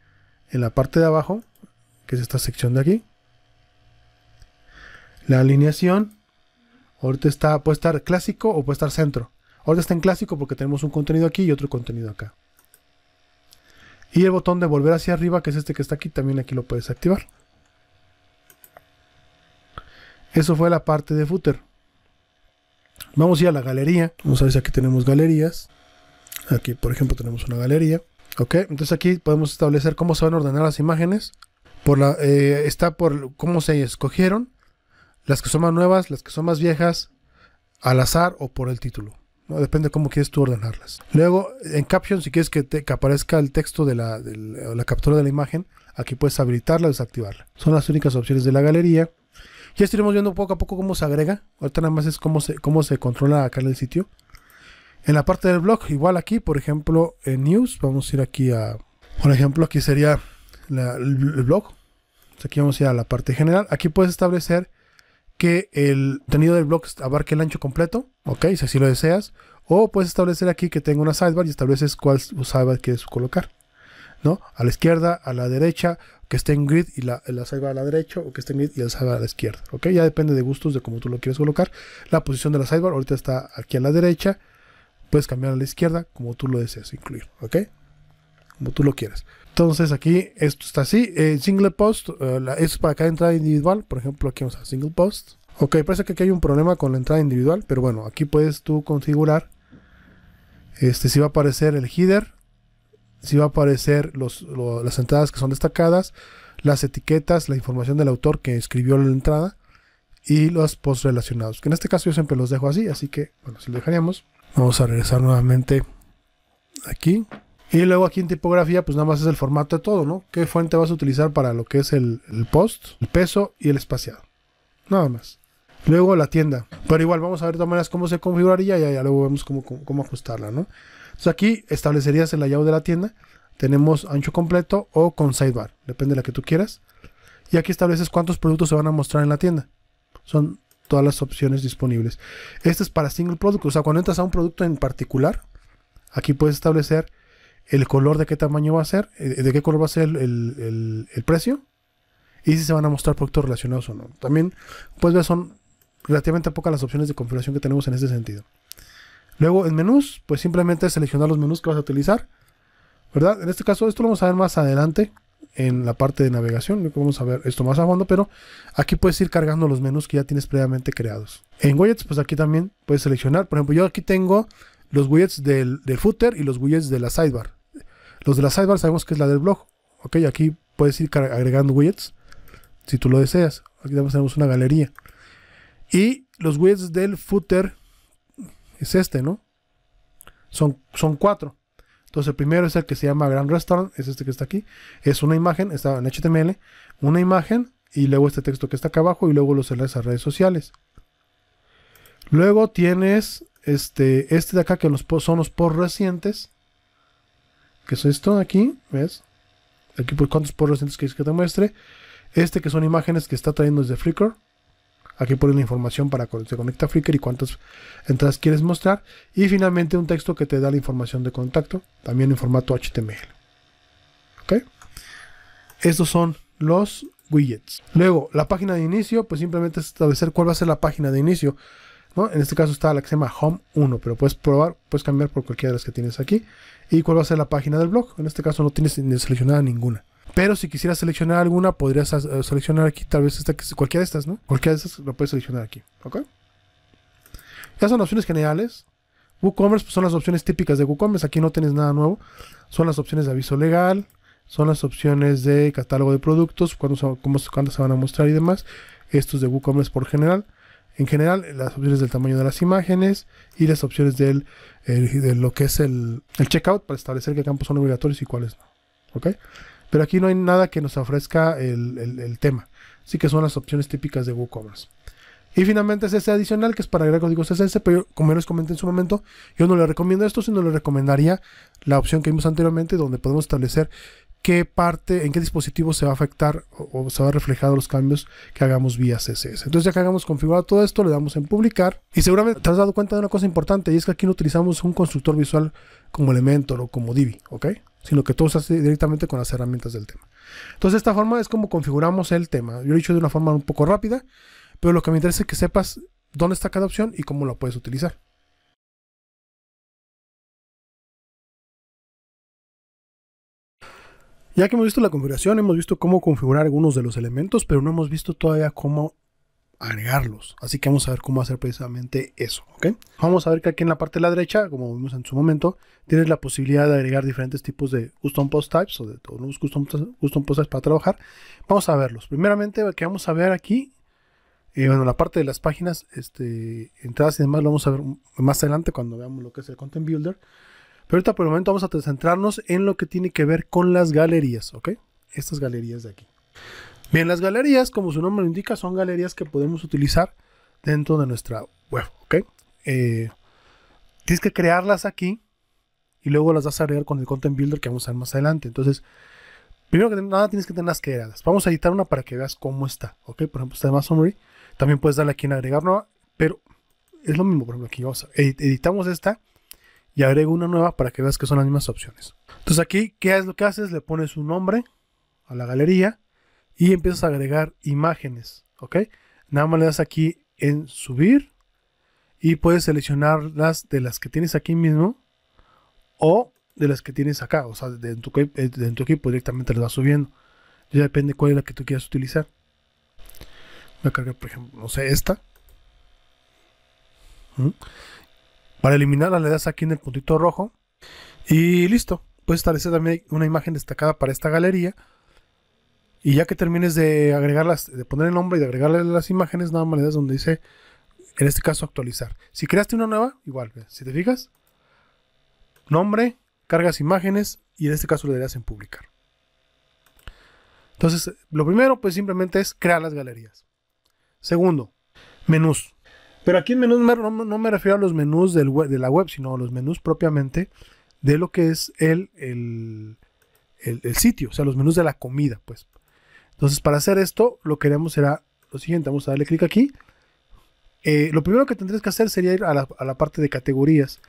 la parte de abajo, que es esta sección de aquí. La alineación. Ahorita puede estar clásico o puede estar centro. Ahora está en clásico porque tenemos un contenido aquí y otro contenido acá. Y el botón de volver hacia arriba, que es este que está aquí, también aquí lo puedes activar. Eso fue la parte de footer. Vamos a ir a la galería. Vamos a ver si aquí tenemos galerías. Aquí, por ejemplo, tenemos una galería. Ok, entonces aquí podemos establecer cómo se van a ordenar las imágenes. Está por cómo se escogieron. Las que son más nuevas, las que son más viejas, al azar o por el título. No, depende de cómo quieres tú ordenarlas. Luego en caption, si quieres que aparezca el texto de la captura de la imagen, aquí puedes habilitarla o desactivarla. Son las únicas opciones de la galería. Ya estaremos viendo poco a poco cómo se agrega. Ahorita nada más es cómo se controla acá en el sitio. En la parte del blog, igual aquí, por ejemplo, en news, vamos a ir aquí a, por ejemplo, aquí sería el blog. Entonces aquí vamos a ir a la parte general. Aquí puedes establecer que el contenido del blog abarque el ancho completo, ok, si así lo deseas, o puedes establecer aquí que tenga una sidebar y estableces cuál sidebar quieres colocar, ¿no? A la izquierda, a la derecha, que esté en grid y la sidebar a la derecha, o que esté en grid y la sidebar a la izquierda, ok, ya depende de gustos de cómo tú lo quieres colocar. La posición de la sidebar ahorita está aquí a la derecha, puedes cambiar a la izquierda como tú lo deseas incluir, ok, como tú lo quieras. Entonces aquí esto está así, single post, es para cada entrada individual. Por ejemplo aquí vamos a single post. Ok, parece que aquí hay un problema con la entrada individual, pero bueno, aquí puedes tú configurar si va a aparecer el header, si va a aparecer las entradas que son destacadas, las etiquetas, la información del autor que escribió la entrada y los posts relacionados, que en este caso yo siempre los dejo así que bueno, si lo dejaríamos. Vamos a regresar nuevamente aquí. Y luego aquí en tipografía, pues nada más es el formato de todo, ¿no? ¿Qué fuente vas a utilizar para lo que es el post, el peso y el espaciado? Nada más. Luego la tienda. Pero igual vamos a ver de todas maneras cómo se configuraría y ya luego vemos cómo ajustarla, ¿no? Entonces aquí establecerías el layout de la tienda. Tenemos ancho completo o con sidebar. Depende de la que tú quieras. Y aquí estableces cuántos productos se van a mostrar en la tienda. Son todas las opciones disponibles. Este es para single product. O sea, cuando entras a un producto en particular, aquí puedes establecer el color, de qué tamaño va a ser, de qué color va a ser el precio, y si se van a mostrar productos relacionados o no. También, pues ver, son relativamente pocas las opciones de configuración que tenemos en este sentido. Luego en menús, pues simplemente seleccionar los menús que vas a utilizar, ¿verdad? En este caso, esto lo vamos a ver más adelante en la parte de navegación, vamos a ver esto más a fondo, pero aquí puedes ir cargando los menús que ya tienes previamente creados. En widgets, pues aquí también puedes seleccionar, por ejemplo, yo aquí tengo los widgets del footer y los widgets de la sidebar. Los de la sidebar sabemos que es la del blog. Ok, aquí puedes ir agregando widgets si tú lo deseas. Aquí tenemos una galería. Y los widgets del footer es este, ¿no? Son cuatro. Entonces el primero es el que se llama Grand Restaurant. Es este que está aquí. Es una imagen, está en HTML. Una imagen y luego este texto que está acá abajo y luego los enlaces a redes sociales. Luego tienes este de acá que son los posts recientes. Que es esto de aquí, ¿ves? Aquí pues cuántos posts recientes quieres que te muestre. Este que son imágenes que está trayendo desde Flickr. Aquí pones la información para cuando se conecta a Flickr y cuántas entradas quieres mostrar. Y finalmente un texto que te da la información de contacto, también en formato HTML. ¿Ok? Estos son los widgets. Luego, la página de inicio, pues simplemente es establecer cuál va a ser la página de inicio, ¿no? En este caso está la que se llama Home 1, pero puedes cambiar por cualquiera de las que tienes aquí. ¿Y cuál va a ser la página del blog? En este caso no tienes seleccionada ninguna. Pero si quisieras seleccionar alguna, podrías seleccionar aquí tal vez cualquiera de estas, ¿no? Cualquiera de estas lo puedes seleccionar aquí, ¿ok? Ya son opciones generales. WooCommerce, pues, son las opciones típicas de WooCommerce. Aquí no tienes nada nuevo. Son las opciones de aviso legal, son las opciones de catálogo de productos, cuándo se van a mostrar y demás. Esto es de WooCommerce por general. En general, las opciones del tamaño de las imágenes y las opciones de lo que es el checkout para establecer qué campos son obligatorios y cuáles no. ¿Okay? Pero aquí no hay nada que nos ofrezca el tema. Así que son las opciones típicas de WooCommerce. Y finalmente es este adicional que es para agregar códigos CSS, pero como ya les comenté en su momento, yo no le recomiendo esto, sino le recomendaría la opción que vimos anteriormente, donde podemos establecer qué parte, en qué dispositivo se va a afectar o se va a reflejar los cambios que hagamos vía CSS. Entonces ya que hagamos configurado todo esto, le damos en publicar y seguramente te has dado cuenta de una cosa importante, y es que aquí no utilizamos un constructor visual como Elementor o como Divi, ¿ok? Sino que todo se hace directamente con las herramientas del tema. Entonces de esta forma es como configuramos el tema. Yo lo he dicho de una forma un poco rápida, pero lo que me interesa es que sepas dónde está cada opción y cómo la puedes utilizar. Ya que hemos visto la configuración, hemos visto cómo configurar algunos de los elementos, pero no hemos visto todavía cómo agregarlos. Así que vamos a ver cómo hacer precisamente eso, ¿ok? Vamos a ver que aquí en la parte de la derecha, como vimos en su momento, tienes la posibilidad de agregar diferentes tipos de custom post types o de todos los custom post types para trabajar. Vamos a verlos. Primeramente, lo que vamos a ver aquí, bueno, la parte de las páginas, entradas y demás, lo vamos a ver más adelante cuando veamos lo que es el Content Builder. Pero ahorita por el momento vamos a centrarnos en lo que tiene que ver con las galerías, ¿ok? Estas galerías de aquí. Bien, las galerías, como su nombre lo indica, son galerías que podemos utilizar dentro de nuestra web, ¿ok? Tienes que crearlas aquí y luego las vas a agregar con el Content Builder que vamos a ver más adelante. Entonces, primero que nada tienes que tenerlas creadas. Vamos a editar una para que veas cómo está, ¿ok? Por ejemplo, esta de más summary. También puedes darle aquí en agregar nueva, pero es lo mismo. Por ejemplo, aquí vamos a editamos esta y agrego una nueva para que veas que son las mismas opciones. Entonces aquí, ¿qué es lo que haces? Le pones un nombre a la galería y empiezas a agregar imágenes, ¿ok? Nada más le das aquí en subir y puedes seleccionar las de las que tienes aquí mismo o de las que tienes acá, o sea, de en tu equipo directamente las vas subiendo. Ya depende cuál es la que tú quieras utilizar. Voy a cargar, por ejemplo, no sé, esta. Para eliminarla le das aquí en el puntito rojo y listo. Puedes establecer también una imagen destacada para esta galería. Y ya que termines de agregarlas, de poner el nombre y de agregarle las imágenes, nada más le das donde dice, en este caso, actualizar. Si creaste una nueva, igual, si te fijas, nombre, cargas imágenes y en este caso le das en publicar. Entonces, lo primero pues simplemente es crear las galerías. Segundo, menús. Pero aquí en menús no me refiero a los menús de la web, sino a los menús propiamente de lo que es el sitio, o sea, los menús de la comida, pues. Entonces, para hacer esto, lo que haremos será lo siguiente. Vamos a darle clic aquí. Lo primero que tendrías que hacer sería ir a la parte de categorías,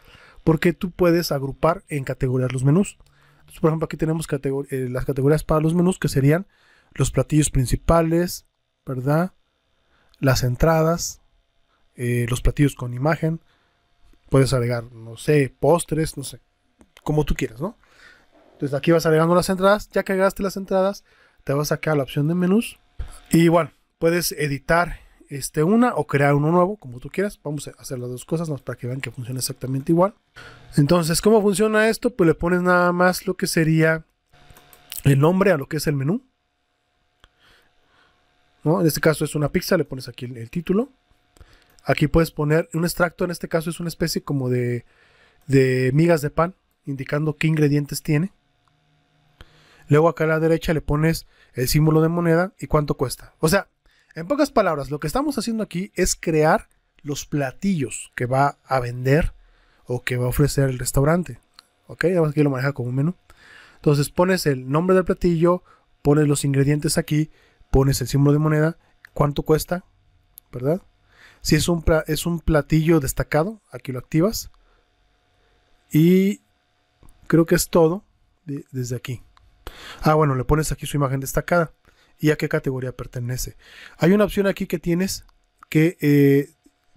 porque tú puedes agrupar en categorías los menús. Entonces, por ejemplo, aquí tenemos las categorías para los menús, que serían los platillos principales, ¿verdad? Las entradas, los platillos con imagen. Puedes agregar, no sé, postres, no sé, como tú quieras, ¿no? Entonces aquí vas agregando las entradas. Ya que agregaste las entradas, te vas acá a la opción de menús y igual puedes editar una o crear uno nuevo, como tú quieras. Vamos a hacer las dos cosas para que vean que funciona exactamente igual. Entonces, ¿cómo funciona esto? Pues le pones nada más lo que sería el nombre a lo que es el menú, ¿no? En este caso es una pizza, le pones aquí el título. Aquí puedes poner un extracto, en este caso es una especie como de migas de pan, indicando qué ingredientes tiene. Luego acá a la derecha le pones el símbolo de moneda y cuánto cuesta. O sea, en pocas palabras, lo que estamos haciendo aquí es crear los platillos que va a vender o que va a ofrecer el restaurante. Ok, además aquí lo maneja como un menú. Entonces pones el nombre del platillo, pones los ingredientes aquí, pones el símbolo de moneda, cuánto cuesta, ¿verdad? Si es un platillo destacado, aquí lo activas. Y creo que es todo desde aquí. Ah, bueno, le pones aquí su imagen destacada y a qué categoría pertenece. Hay una opción aquí que tienes que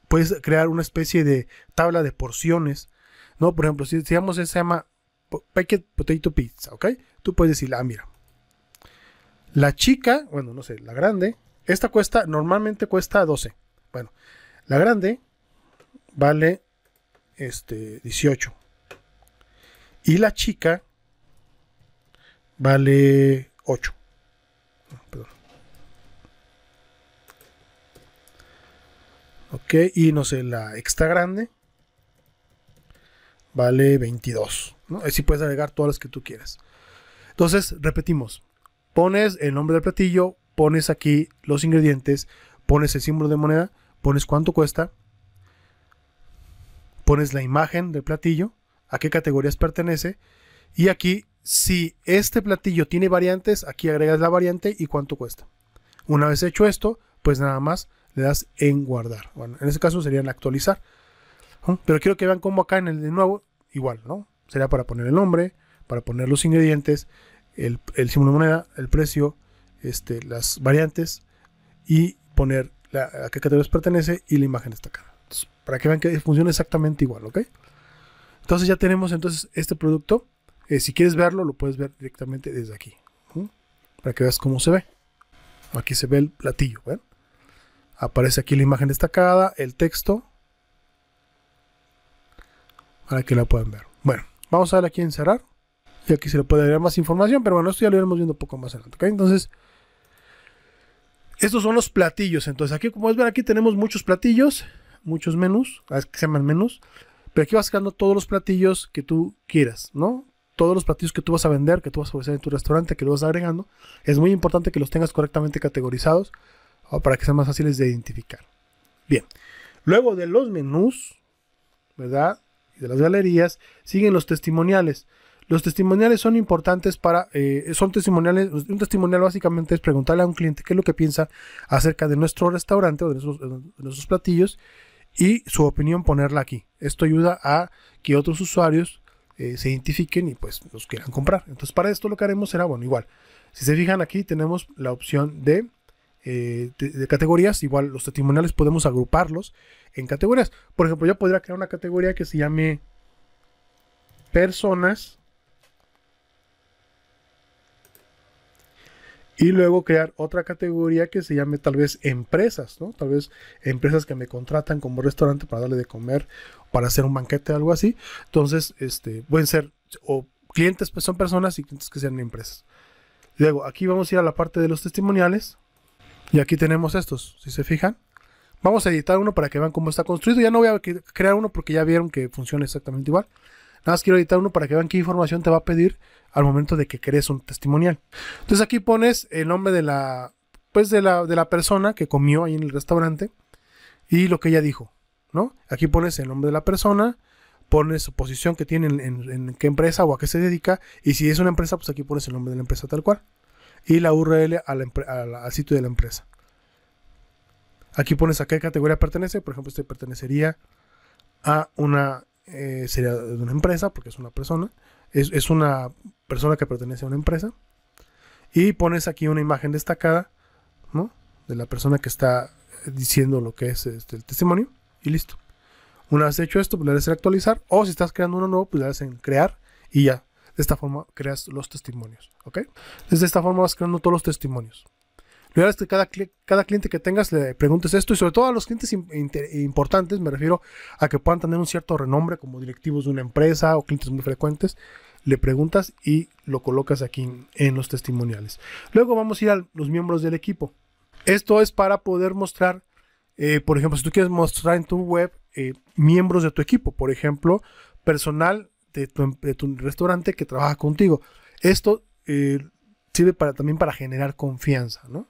puedes crear una especie de tabla de porciones, ¿no? Por ejemplo, si digamos se llama Packet Potato Pizza, ¿ok? Tú puedes decir, ah, mira, la chica, bueno, no sé, la grande, esta cuesta, normalmente cuesta 12. Bueno, la grande vale 18 y la chica vale 8. Perdón. Ok, y no sé, la extra grande vale 22, ¿no? Así puedes agregar todas las que tú quieras. Entonces, repetimos, pones el nombre del platillo, pones aquí los ingredientes, pones el símbolo de moneda, pones cuánto cuesta, pones la imagen del platillo, a qué categorías pertenece, y aquí, si este platillo tiene variantes, aquí agregas la variante y cuánto cuesta. Una vez hecho esto, pues nada más le das en guardar. Bueno, en este caso serían actualizar, pero quiero que vean cómo acá en el de nuevo, igual, ¿no? Sería para poner el nombre, para poner los ingredientes, el símbolo de moneda, el precio, las variantes y poner a qué categorías pertenece y la imagen destacada. Entonces, para que vean que funciona exactamente igual, ¿ok? Entonces ya tenemos entonces este producto. Si quieres verlo, lo puedes ver directamente desde aquí, ¿sí? Para que veas cómo se ve. Aquí se ve el platillo, ¿ven? Aparece aquí la imagen destacada, el texto, para que la puedan ver. Bueno, vamos a darle aquí en cerrar. Y aquí se le puede agregar más información, pero bueno, esto ya lo iremos viendo un poco más adelante, ¿ok? Entonces, estos son los platillos. Entonces aquí, como puedes ver, aquí tenemos muchos platillos, muchos menús, que se llaman menús, pero aquí vas sacando todos los platillos que tú quieras, ¿no? Todos los platillos que tú vas a vender, que tú vas a ofrecer en tu restaurante, que lo vas agregando. Es muy importante que los tengas correctamente categorizados para que sean más fáciles de identificar. Bien, luego de los menús, ¿verdad? Y de las galerías, siguen los testimoniales. Los testimoniales son importantes para... un testimonial básicamente es preguntarle a un cliente qué es lo que piensa acerca de nuestro restaurante o de nuestros platillos y su opinión ponerla aquí. Esto ayuda a que otros usuarios se identifiquen y pues los quieran comprar. Entonces para esto lo que haremos será, bueno, igual si se fijan aquí tenemos la opción de categorías. Igual los testimoniales podemos agruparlos en categorías. Por ejemplo, yo podría crear una categoría que se llame personas y luego crear otra categoría que se llame tal vez empresas, ¿no? Tal vez empresas que me contratan como restaurante para darle de comer, para hacer un banquete o algo así. Entonces, pueden ser, o clientes pues son personas y clientes que sean empresas. Luego, aquí vamos a ir a la parte de los testimoniales. Y aquí tenemos estos, si se fijan. Vamos a editar uno para que vean cómo está construido. Ya no voy a crear uno porque ya vieron que funciona exactamente igual. Nada más quiero editar uno para que vean qué información te va a pedir al momento de que crees un testimonial. Entonces aquí pones el nombre de la, pues de la persona que comió ahí en el restaurante y lo que ella dijo, ¿no? Aquí pones el nombre de la persona, pones su posición que tiene en qué empresa o a qué se dedica, y si es una empresa, pues aquí pones el nombre de la empresa tal cual y la URL al sitio de la empresa. Aquí pones a qué categoría pertenece. Por ejemplo, este pertenecería a una sería de una empresa porque es una persona, es una persona que pertenece a una empresa, y pones aquí una imagen destacada, ¿no?, de la persona que está diciendo lo que es el testimonio, y listo. Una vez hecho esto, pues le das en actualizar, o si estás creando uno nuevo, pues le das en crear y ya. De esta forma creas los testimonios, ¿ok? Entonces de esta forma vas creando todos los testimonios. Lo ideal es que cada cliente que tengas le preguntes esto, y sobre todo a los clientes importantes, me refiero a que puedan tener un cierto renombre como directivos de una empresa o clientes muy frecuentes, le preguntas y lo colocas aquí en los testimoniales. Luego vamos a ir a los miembros del equipo. Esto es para poder mostrar, por ejemplo, si tú quieres mostrar en tu web miembros de tu equipo, por ejemplo, personal de tu restaurante que trabaja contigo. Esto sirve también para generar confianza, ¿no?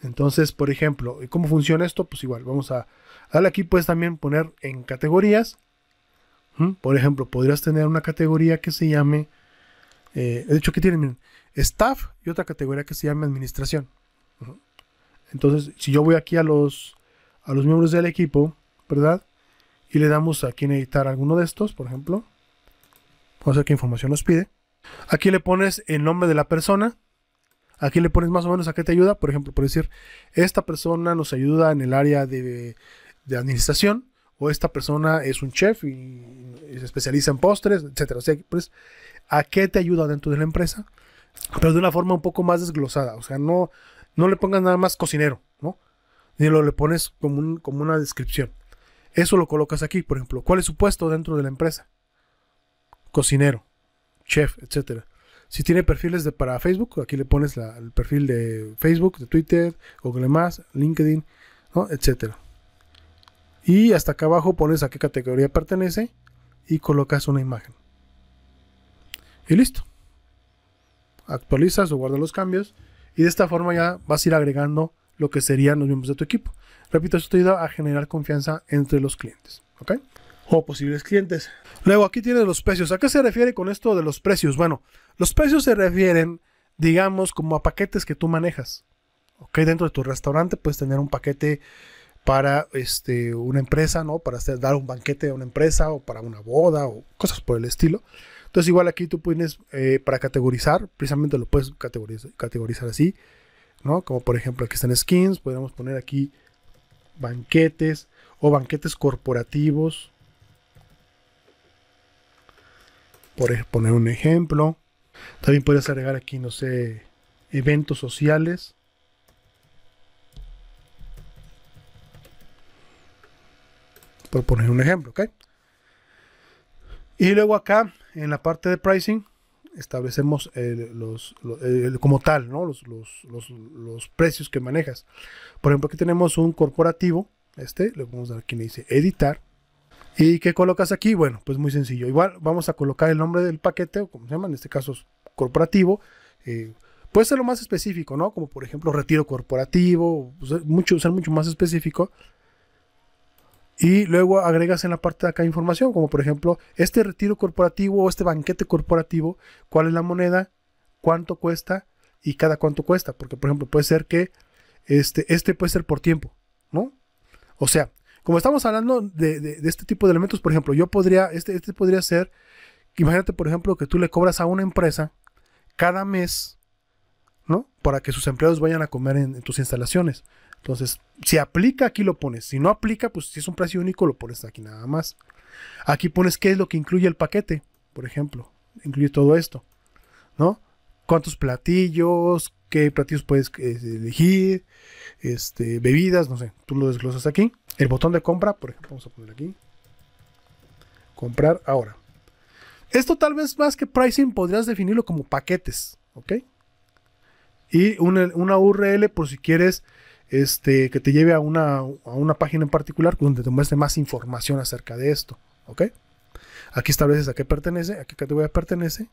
Entonces, por ejemplo, ¿cómo funciona esto? Pues igual, vamos a darle aquí, puedes también poner en categorías. Por ejemplo, podrías tener una categoría que se llame, de hecho, ¿qué tienen? Miren, staff, y otra categoría que se llame administración. Entonces, si yo voy aquí a los miembros del equipo, ¿verdad?, y le damos aquí en editar alguno de estos, por ejemplo, vamos a ver qué información nos pide. Aquí le pones el nombre de la persona, aquí le pones más o menos a qué te ayuda. Por ejemplo, por decir, esta persona nos ayuda en el área de administración, o esta persona es un chef y se especializa en postres, etcétera. O sea, pues, ¿a qué te ayuda dentro de la empresa? Pero de una forma un poco más desglosada. O sea, no le pongas nada más cocinero, ¿no?, ni le pones como una descripción. Eso lo colocas aquí. Por ejemplo, ¿cuál es su puesto dentro de la empresa? Cocinero, chef, etcétera. Si tiene perfiles para Facebook, aquí le pones el perfil de Facebook, de Twitter, Google+, LinkedIn, ¿no?, etcétera. Y hasta acá abajo pones a qué categoría pertenece y colocas una imagen. Y listo. Actualizas o guardas los cambios. Y de esta forma ya vas a ir agregando lo que serían los miembros de tu equipo. Repito, esto te ayuda a generar confianza entre los clientes, ¿ok?, o posibles clientes. Luego aquí tienes los precios. ¿A qué se refiere con esto de los precios? Bueno, los precios se refieren, digamos, como a paquetes que tú manejas, ¿ok? Dentro de tu restaurante puedes tener un paquete para una empresa, ¿no?, para dar un banquete a una empresa, o para una boda, o cosas por el estilo. Entonces igual aquí tú puedes, para categorizar, precisamente lo puedes categorizar así, ¿no? Como por ejemplo aquí están skins, podríamos poner aquí banquetes, o banquetes corporativos, por poner un ejemplo. También puedes agregar aquí, no sé, eventos sociales. Por poner un ejemplo, ¿ok? Y luego acá, en la parte de pricing, establecemos como tal, ¿no?, los precios que manejas. Por ejemplo, aquí tenemos un corporativo. Le vamos a dar aquí, le dice editar. ¿Y qué colocas aquí? Bueno, pues muy sencillo. Igual vamos a colocar el nombre del paquete, o como se llama, en este caso es corporativo. Puede ser lo más específico, ¿no? Como por ejemplo, retiro corporativo, ser mucho más específico. Y luego agregas en la parte de acá información, como por ejemplo, este retiro corporativo o este banquete corporativo, cuál es la moneda, cuánto cuesta y cada cuánto cuesta. Porque por ejemplo, puede ser que este puede ser por tiempo, ¿no? O sea, como estamos hablando de este tipo de elementos, por ejemplo, yo podría, este podría ser, imagínate por ejemplo que tú le cobras a una empresa cada mes, ¿no?, para que sus empleados vayan a comer en tus instalaciones. Entonces, si aplica, aquí lo pones. Si no aplica, pues si es un precio único, lo pones aquí nada más. Aquí pones qué es lo que incluye el paquete, por ejemplo. Incluye todo esto, ¿no? ¿Cuántos platillos? ¿Qué platillos puedes elegir? Bebidas, no sé. Tú lo desglosas aquí. El botón de compra, por ejemplo, vamos a poner aquí. Comprar ahora. Esto tal vez más que pricing podrías definirlo como paquetes, ¿ok? Y una URL por si quieres... que te lleve a una página en particular donde te muestre más información acerca de esto, ¿ok? Aquí estableces a qué pertenece, a qué categoría pertenece,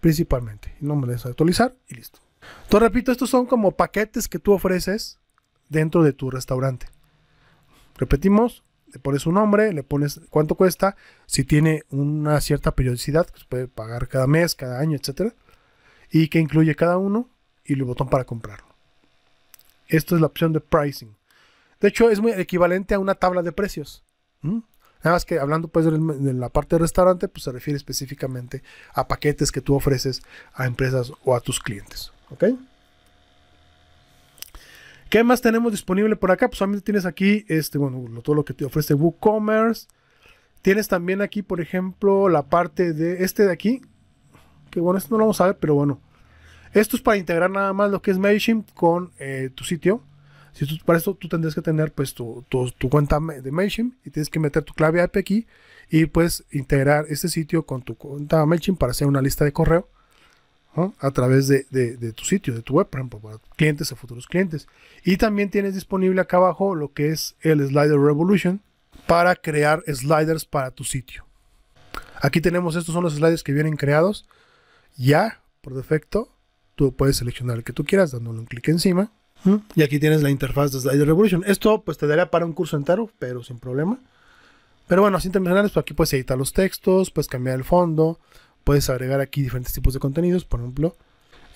principalmente. Y nombre de actualizar y listo. Entonces, repito, estos son como paquetes que tú ofreces dentro de tu restaurante. Repetimos, le pones un nombre, le pones cuánto cuesta, si tiene una cierta periodicidad, que se puede pagar cada mes, cada año, etcétera, y que incluye cada uno, y el botón para comprarlo. Esto es la opción de pricing. De hecho, es muy equivalente a una tabla de precios. Nada más que hablando pues de la parte del restaurante, pues se refiere específicamente a paquetes que tú ofreces a empresas o a tus clientes. ¿Ok? ¿Qué más tenemos disponible por acá? Pues solamente tienes aquí, bueno, todo lo que te ofrece WooCommerce. Tienes también aquí, por ejemplo, la parte de este de aquí. Que bueno, esto no lo vamos a ver, pero bueno. Esto es para integrar nada más lo que es MailChimp con tu sitio. Si tú, para esto tú tendrías que tener pues tu cuenta de MailChimp y tienes que meter tu clave IP aquí y pues integrar este sitio con tu cuenta MailChimp para hacer una lista de correo, ¿no? A través de tu sitio, de tu web, por ejemplo, para clientes o futuros clientes. Y también tienes disponible acá abajo lo que es el Slider Revolution para crear sliders para tu sitio. Aquí tenemos, estos son los sliders que vienen creados ya por defecto. Tú puedes seleccionar el que tú quieras dándole un clic encima. Y aquí tienes la interfaz de Slider Revolution. Esto pues te daría para un curso entero, pero sin problema. Pero bueno, así internacionales, pues aquí puedes editar los textos, puedes cambiar el fondo, puedes agregar aquí diferentes tipos de contenidos, por ejemplo,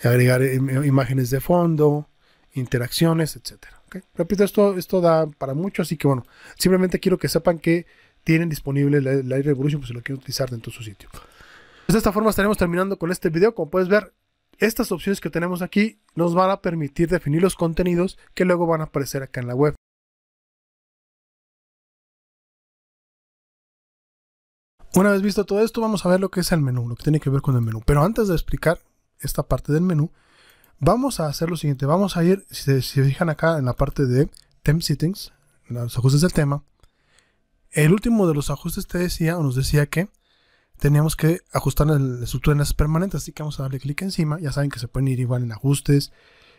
agregar imágenes de fondo, interacciones, etcétera. ¿Okay? Repito, esto da para mucho, así que bueno, simplemente quiero que sepan que tienen disponible la Slider Revolution, pues si lo quieren utilizar dentro de su sitio. Pues de esta forma estaremos terminando con este video. Como puedes ver, estas opciones que tenemos aquí nos van a permitir definir los contenidos que luego van a aparecer acá en la web. Una vez visto todo esto, vamos a ver lo que es el menú, lo que tiene que ver con el menú. Pero antes de explicar esta parte del menú, vamos a hacer lo siguiente. Vamos a ir, si se fijan acá en la parte de Theme Settings, los ajustes del tema. El último de los ajustes te decía, o nos decía que teníamos que ajustar la estructura de enlaces permanentes, así que vamos a darle clic encima. Ya saben que se pueden ir igual en ajustes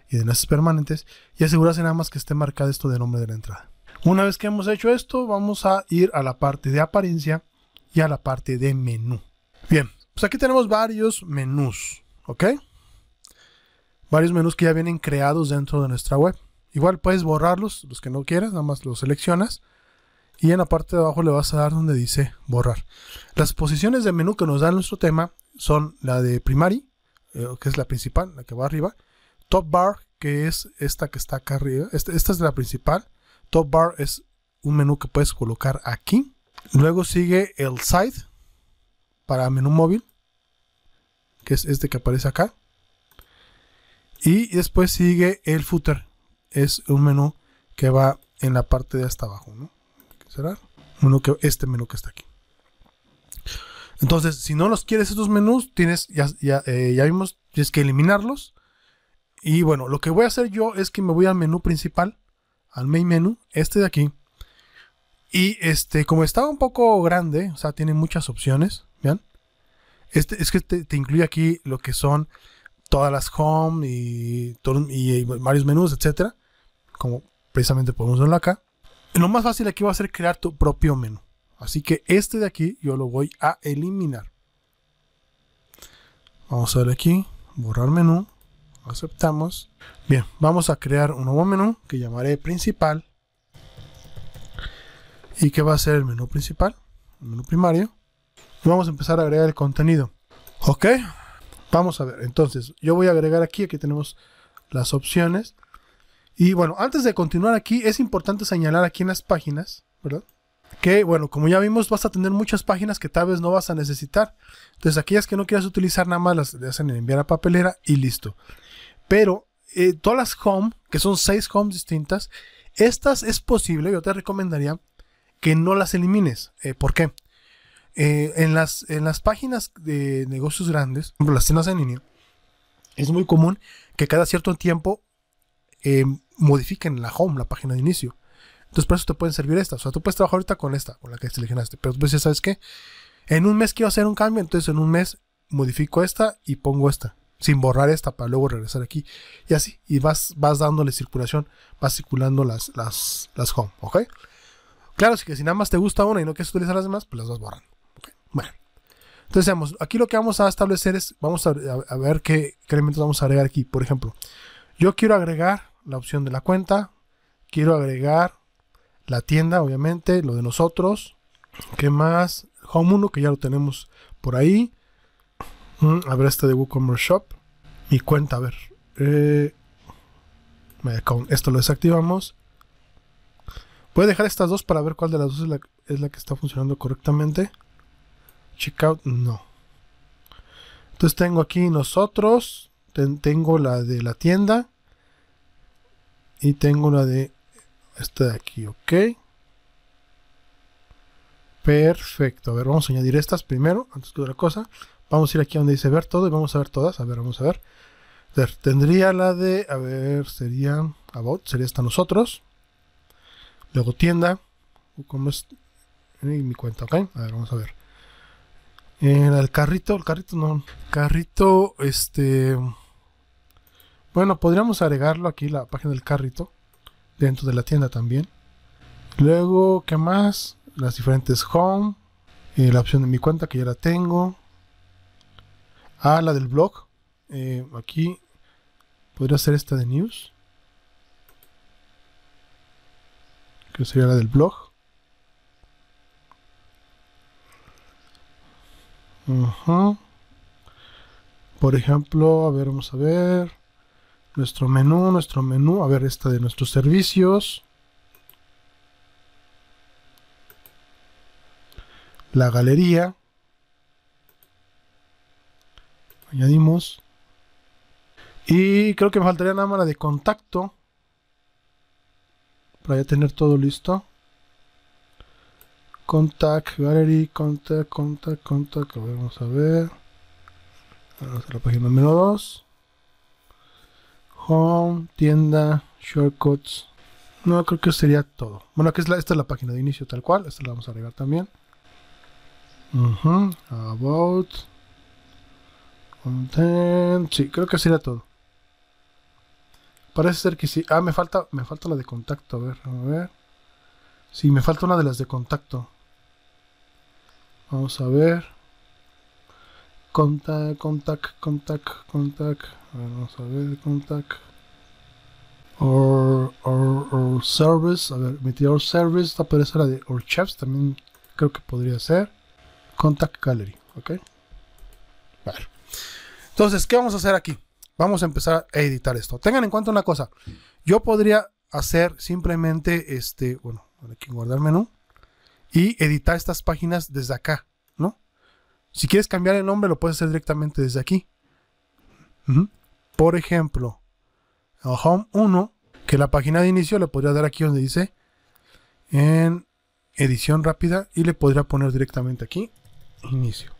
y enlaces permanentes, y asegurarse nada más que esté marcado esto de nombre de la entrada. Una vez que hemos hecho esto, vamos a ir a la parte de apariencia y a la parte de menú. Bien, pues aquí tenemos varios menús, ¿ok? Varios menús que ya vienen creados dentro de nuestra web. Igual puedes borrarlos, los que no quieras, nada más los seleccionas. Y en la parte de abajo le vas a dar donde dice borrar. Las posiciones de menú que nos da nuestro tema son la de primary, que es la principal, la que va arriba. Top bar, que es esta que está acá arriba. Esta es la principal. Top bar es un menú que puedes colocar aquí. Luego sigue el side para menú móvil, que es este que aparece acá. Y después sigue el footer. Es un menú que va en la parte de hasta abajo, ¿no? Será este menú que está aquí. Entonces, si no los quieres estos menús, tienes ya vimos, tienes que eliminarlos. Y bueno, lo que voy a hacer yo es que me voy al menú principal, al main menu, este de aquí. Y como estaba un poco grande, o sea, tiene muchas opciones, ¿vean? Es que te incluye aquí lo que son todas las home y varios menús, etcétera, como precisamente podemos verlo acá. Lo más fácil aquí va a ser crear tu propio menú. Así que este de aquí yo lo voy a eliminar. Vamos a darle aquí, borrar menú, aceptamos. Bien, vamos a crear un nuevo menú que llamaré principal. ¿Y qué va a ser el menú principal? El menú primario. Y vamos a empezar a agregar el contenido. Ok, vamos a ver. Entonces, yo voy a agregar aquí tenemos las opciones. Y bueno, antes de continuar aquí, es importante señalar aquí en las páginas, ¿verdad? Que bueno, como ya vimos, vas a tener muchas páginas que tal vez no vas a necesitar. Entonces, aquellas que no quieras utilizar, nada más las le hacen enviar a papelera y listo. Pero todas las home, que son 6 homes distintas, estas es posible, yo te recomendaría que no las elimines. ¿Por qué? En las páginas de negocios grandes, por ejemplo, las tiendas en línea, es muy común que cada cierto tiempo modifiquen la home, la página de inicio. Entonces por eso te pueden servir estas. O sea, tú puedes trabajar ahorita con esta, con la que seleccionaste, pero después ya sabes que en un mes quiero hacer un cambio, entonces en un mes modifico esta y pongo esta, sin borrar esta, para luego regresar aquí, y así, y vas dándole circulación, vas circulando las home, ¿ok? Claro, si nada más te gusta una y no quieres utilizar las demás, pues las vas borrando, ¿okay? Bueno, entonces vamos, aquí lo que vamos a establecer es, vamos a ver qué elementos vamos a agregar aquí. Por ejemplo, yo quiero agregar la opción de la cuenta, quiero agregar la tienda, obviamente, lo de nosotros. ¿Qué más? Home 1, que ya lo tenemos por ahí. A ver, este de WooCommerce Shop. Mi cuenta, a ver. Esto lo desactivamos. Voy a dejar estas dos para ver cuál de las dos es la que está funcionando correctamente. Checkout, no. Entonces tengo aquí nosotros. Tengo la de la tienda. Y tengo la de esta de aquí, ok. Perfecto. A ver, vamos a añadir estas primero, antes que otra cosa. Vamos a ir aquí donde dice ver todo y vamos a ver todas. A ver, vamos a ver. Tendría la de, a ver, sería About, sería esta nosotros. Luego tienda. ¿Cómo es? Mi cuenta, ok. A ver, vamos a ver. El carrito no. Carrito, bueno, podríamos agregarlo aquí, la página del carrito. Dentro de la tienda también. Luego, ¿qué más? Las diferentes home. La opción de mi cuenta que ya la tengo. Ah, la del blog. Aquí podría ser esta de news, que sería la del blog. Por ejemplo, a ver, vamos a ver nuestro menú, a ver, esta de nuestros servicios, la galería, añadimos. Y creo que me faltaría nada más la de contacto. Para ya tener todo listo. Contact, gallery, contact. A ver, vamos a ver. Vamos a la página número 2. Home, tienda, shortcuts. No, creo que sería todo. Bueno, aquí esta es la página de inicio tal cual. Esta la vamos a agregar también. About. Content. Sí, creo que sería todo. Parece ser que sí. Ah, me falta la de contacto. A ver, a ver. Sí, me falta una de las de contacto. Vamos a ver. Contact. A ver, vamos a ver, contact. Or service. A ver, metí our service. Esta puede ser la de our chefs. También creo que podría ser. Contact gallery. Ok. Vale. Entonces, ¿qué vamos a hacer aquí? Vamos a empezar a editar esto. Tengan en cuenta una cosa. Yo podría hacer simplemente bueno, aquí guardar menú y editar estas páginas desde acá, ¿no? Si quieres cambiar el nombre, lo puedes hacer directamente desde aquí. Por ejemplo, a Home 1, que la página de inicio le podría dar aquí donde dice en edición rápida y le podría poner directamente aquí inicio,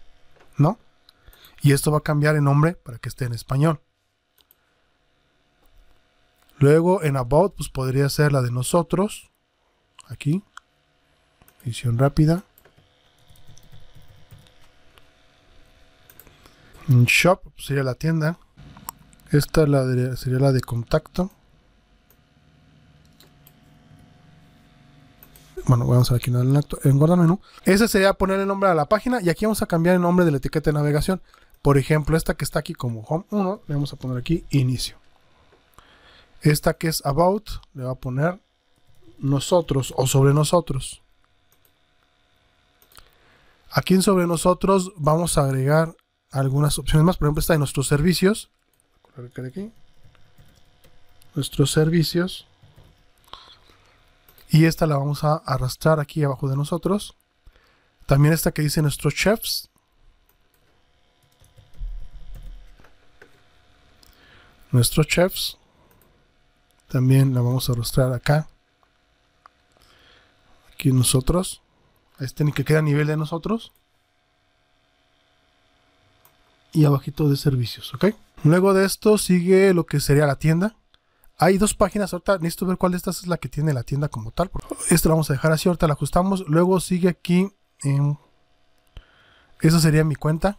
¿no? Y esto va a cambiar el nombre para que esté en español. Luego en About, pues podría ser la de nosotros. Aquí. Edición rápida. En Shop, pues sería la tienda. Esta es sería la de contacto. Bueno, vamos a ver aquí en guardar menú. Ese sería poner el nombre a la página. Y aquí vamos a cambiar el nombre de la etiqueta de navegación. Por ejemplo, esta que está aquí como Home 1, le vamos a poner aquí Inicio. Esta que es About, le va a poner Nosotros o Sobre Nosotros. Aquí en Sobre Nosotros vamos a agregar algunas opciones más. Por ejemplo, esta de Nuestros Servicios. Aquí. Nuestros Servicios. Y esta la vamos a arrastrar aquí abajo de nosotros. También esta que dice Nuestros Chefs. Nuestros chefs también la vamos a arrastrar acá. Aquí nosotros, ni que queda a nivel de nosotros y abajito de servicios, ok. Luego de esto sigue lo que sería la tienda. Hay dos páginas ahorita, necesito ver cuál de estas es la que tiene la tienda como tal. Esto lo vamos a dejar así, ahorita la ajustamos. Luego sigue aquí esa sería mi cuenta.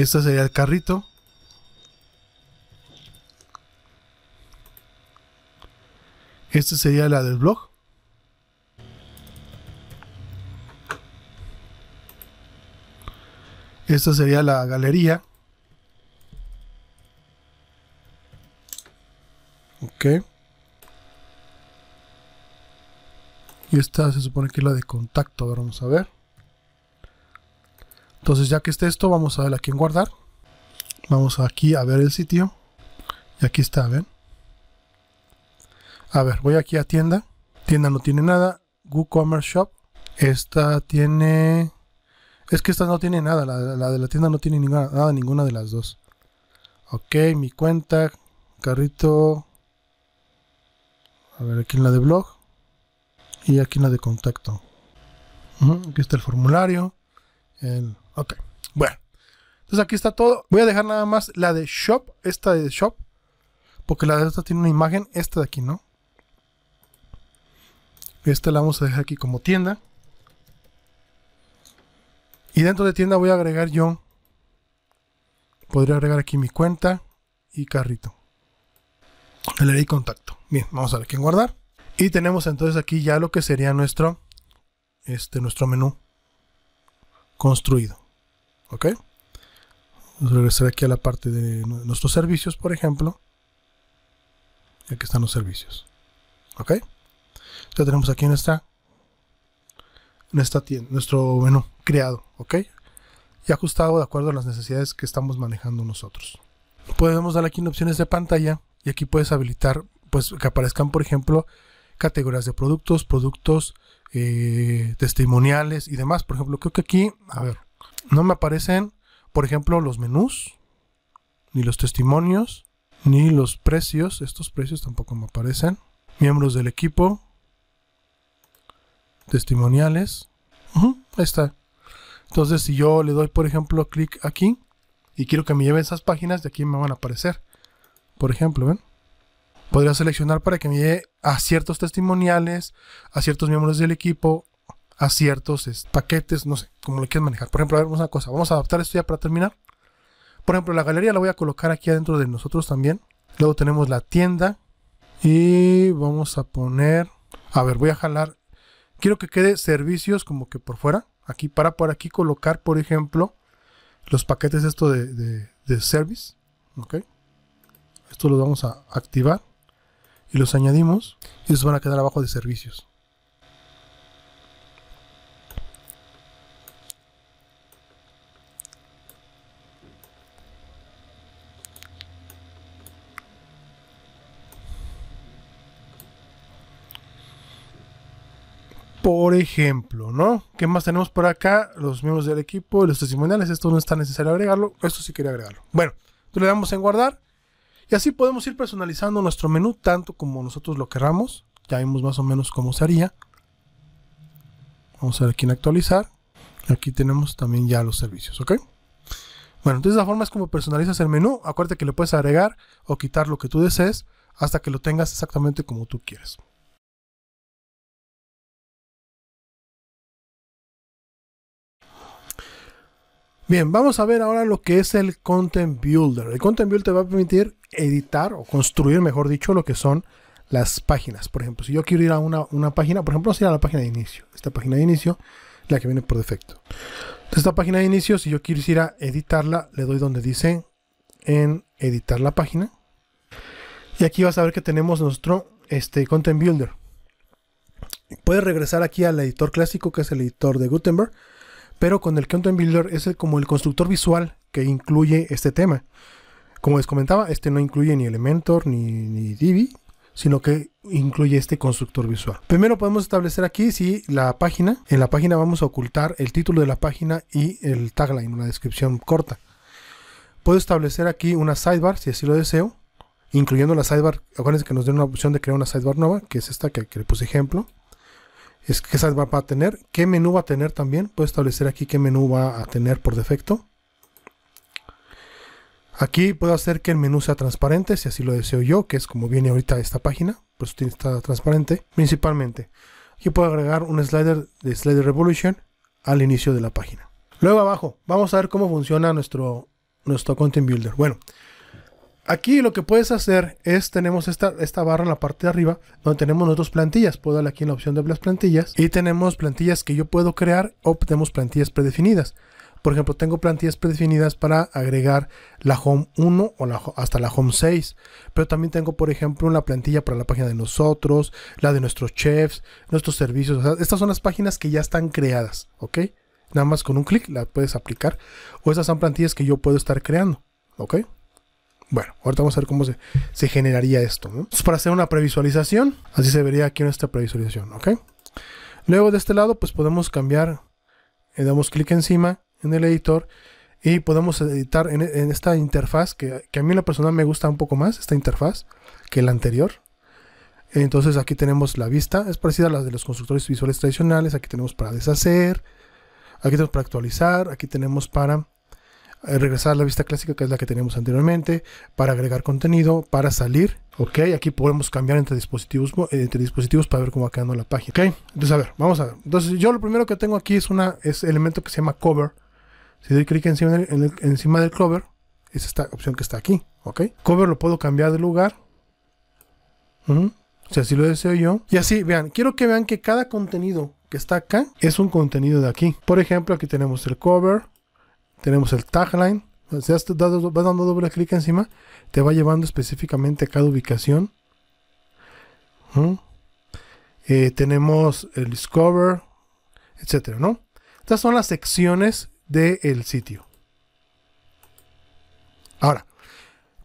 Este sería el carrito. Esta sería la del blog. Esta sería la galería. Ok. Y esta se supone que es la de contacto. Ahora vamos a ver. Entonces, ya que esté esto, vamos a darle aquí en guardar. Vamos aquí a ver el sitio. Y aquí está, ¿ven? A ver, voy aquí a tienda. Tienda no tiene nada. WooCommerce Shop. Esta tiene... Es que esta no tiene nada. La de la tienda no tiene nada, ninguna de las dos. Ok, mi cuenta. Carrito. A ver, aquí en la de blog. Y aquí en la de contacto. Aquí está el formulario. Ok, bueno. Entonces aquí está todo. Voy a dejar nada más la de shop. Esta de shop. Porque la de esta tiene una imagen. Esta de aquí, ¿no? Esta la vamos a dejar aquí como tienda. Y dentro de tienda voy a agregar yo. Podría agregar aquí mi cuenta. Y carrito. Le di contacto. Bien, vamos a ver aquí en guardar. Y tenemos entonces aquí ya lo que sería nuestro, nuestro menú construido. Ok. Vamos a regresar aquí a la parte de nuestros servicios, por ejemplo. Y aquí están los servicios. Ok. Ya tenemos aquí en esta tienda, nuestro menú creado. Ok. Y ajustado de acuerdo a las necesidades que estamos manejando nosotros. Podemos darle aquí en opciones de pantalla. Y aquí puedes habilitar, pues, que aparezcan, por ejemplo, categorías de productos, testimoniales y demás. Por ejemplo, creo que aquí, a ver, no me aparecen, por ejemplo, los menús, ni los testimonios, ni los precios. Estos precios tampoco me aparecen. Miembros del equipo, testimoniales. Ahí está. Entonces, si yo le doy, por ejemplo, clic aquí y quiero que me lleve esas páginas, de aquí me van a aparecer. Por ejemplo, ¿ven? Podría seleccionar para que me lleve a ciertos testimoniales, a ciertos miembros del equipo, a ciertos paquetes, no sé, como lo quieras manejar. Por ejemplo, a ver una cosa, vamos a adaptar esto ya para terminar. Por ejemplo, la galería la voy a colocar aquí adentro de nosotros también. Luego tenemos la tienda y vamos a poner, a ver, voy a jalar. Quiero que quede servicios como que por fuera, aquí para por aquí colocar, por ejemplo, los paquetes esto de service, ¿ok? Esto lo vamos a activar. Y los añadimos. Y los van a quedar abajo de servicios. Por ejemplo, ¿no? ¿Qué más tenemos por acá? Los miembros del equipo, los testimoniales. Esto no está necesario agregarlo. Esto sí quería agregarlo. Bueno, entonces le damos en guardar. Y así podemos ir personalizando nuestro menú tanto como nosotros lo queramos. Ya vimos más o menos cómo se haría. Vamos a ver aquí en actualizar. Aquí tenemos también ya los servicios, ¿ok? Bueno, entonces la forma es como personalizas el menú. Acuérdate que le puedes agregar o quitar lo que tú desees hasta que lo tengas exactamente como tú quieres. Bien, vamos a ver ahora lo que es el Content Builder. El Content Builder te va a permitir editar o construir, mejor dicho, lo que son las páginas. Por ejemplo, si yo quiero ir a una página, por ejemplo, vamos a ir a la página de inicio. Esta página de inicio, la que viene por defecto. Esta página de inicio, si yo quiero ir a editarla, le doy donde dice en editar la página. Y aquí vas a ver que tenemos nuestro Content Builder. Puedes regresar aquí al editor clásico, que es el editor de Gutenberg. Pero con el Content Builder es como el constructor visual que incluye este tema. Como les comentaba, no incluye ni Elementor ni Divi, sino que incluye este constructor visual. Primero podemos establecer aquí si la página, en la página vamos a ocultar el título de la página y el tagline, una descripción corta. Puedo establecer aquí una sidebar si así lo deseo, incluyendo la sidebar. Acuérdense que nos den una opción de crear una sidebar nueva, que es esta que le puse ejemplo. Es que esa va a tener, qué menú va a tener también. Puedo establecer aquí qué menú va a tener por defecto. Aquí puedo hacer que el menú sea transparente, si así lo deseo yo, que es como viene ahorita esta página. Pues está transparente principalmente. Aquí puedo agregar un slider de Slider Revolution al inicio de la página. Luego abajo, vamos a ver cómo funciona nuestro Content Builder. Bueno, Aquí lo que puedes hacer es, tenemos esta barra en la parte de arriba, donde tenemos nuestras plantillas. Puedo darle aquí en la opción de las plantillas y tenemos plantillas que yo puedo crear o tenemos plantillas predefinidas. Por ejemplo, tengo plantillas predefinidas para agregar la Home 1 o hasta la Home 6. Pero también tengo, por ejemplo, una plantilla para la página de nosotros, la de nuestros chefs, nuestros servicios. O sea, estas son las páginas que ya están creadas, ¿ok? Nada más con un clic la puedes aplicar. O estas son plantillas que yo puedo estar creando, ¿ok? Bueno, ahorita vamos a ver cómo se generaría esto, ¿no? Entonces, para hacer una previsualización, así se vería aquí nuestra previsualización, ¿ok? Luego de este lado, pues podemos cambiar, damos clic encima en el editor y podemos editar en esta interfaz que a mí en la persona me gusta un poco más, esta interfaz, que la anterior. Entonces aquí tenemos la vista, es parecida a la de los constructores visuales tradicionales. Aquí tenemos para deshacer, aquí tenemos para actualizar, aquí tenemos para regresar a la vista clásica, que es la que teníamos anteriormente, para agregar contenido, para salir, ok. Aquí podemos cambiar entre dispositivos para ver cómo va quedando la página, ok. Entonces, a ver, vamos a ver. Entonces, yo lo primero que tengo aquí es el elemento que se llama cover. Si doy clic encima del cover, es esta opción que está aquí, ok. Cover lo puedo cambiar de lugar, si así lo deseo yo. Y así, vean, quiero que vean que cada contenido que está acá es un contenido de aquí. Por ejemplo, aquí tenemos el cover, tenemos el tagline. Si vas dando doble clic encima, te va llevando específicamente a cada ubicación. Tenemos el discover, etcétera, ¿no? Estas son las secciones del sitio. Ahora,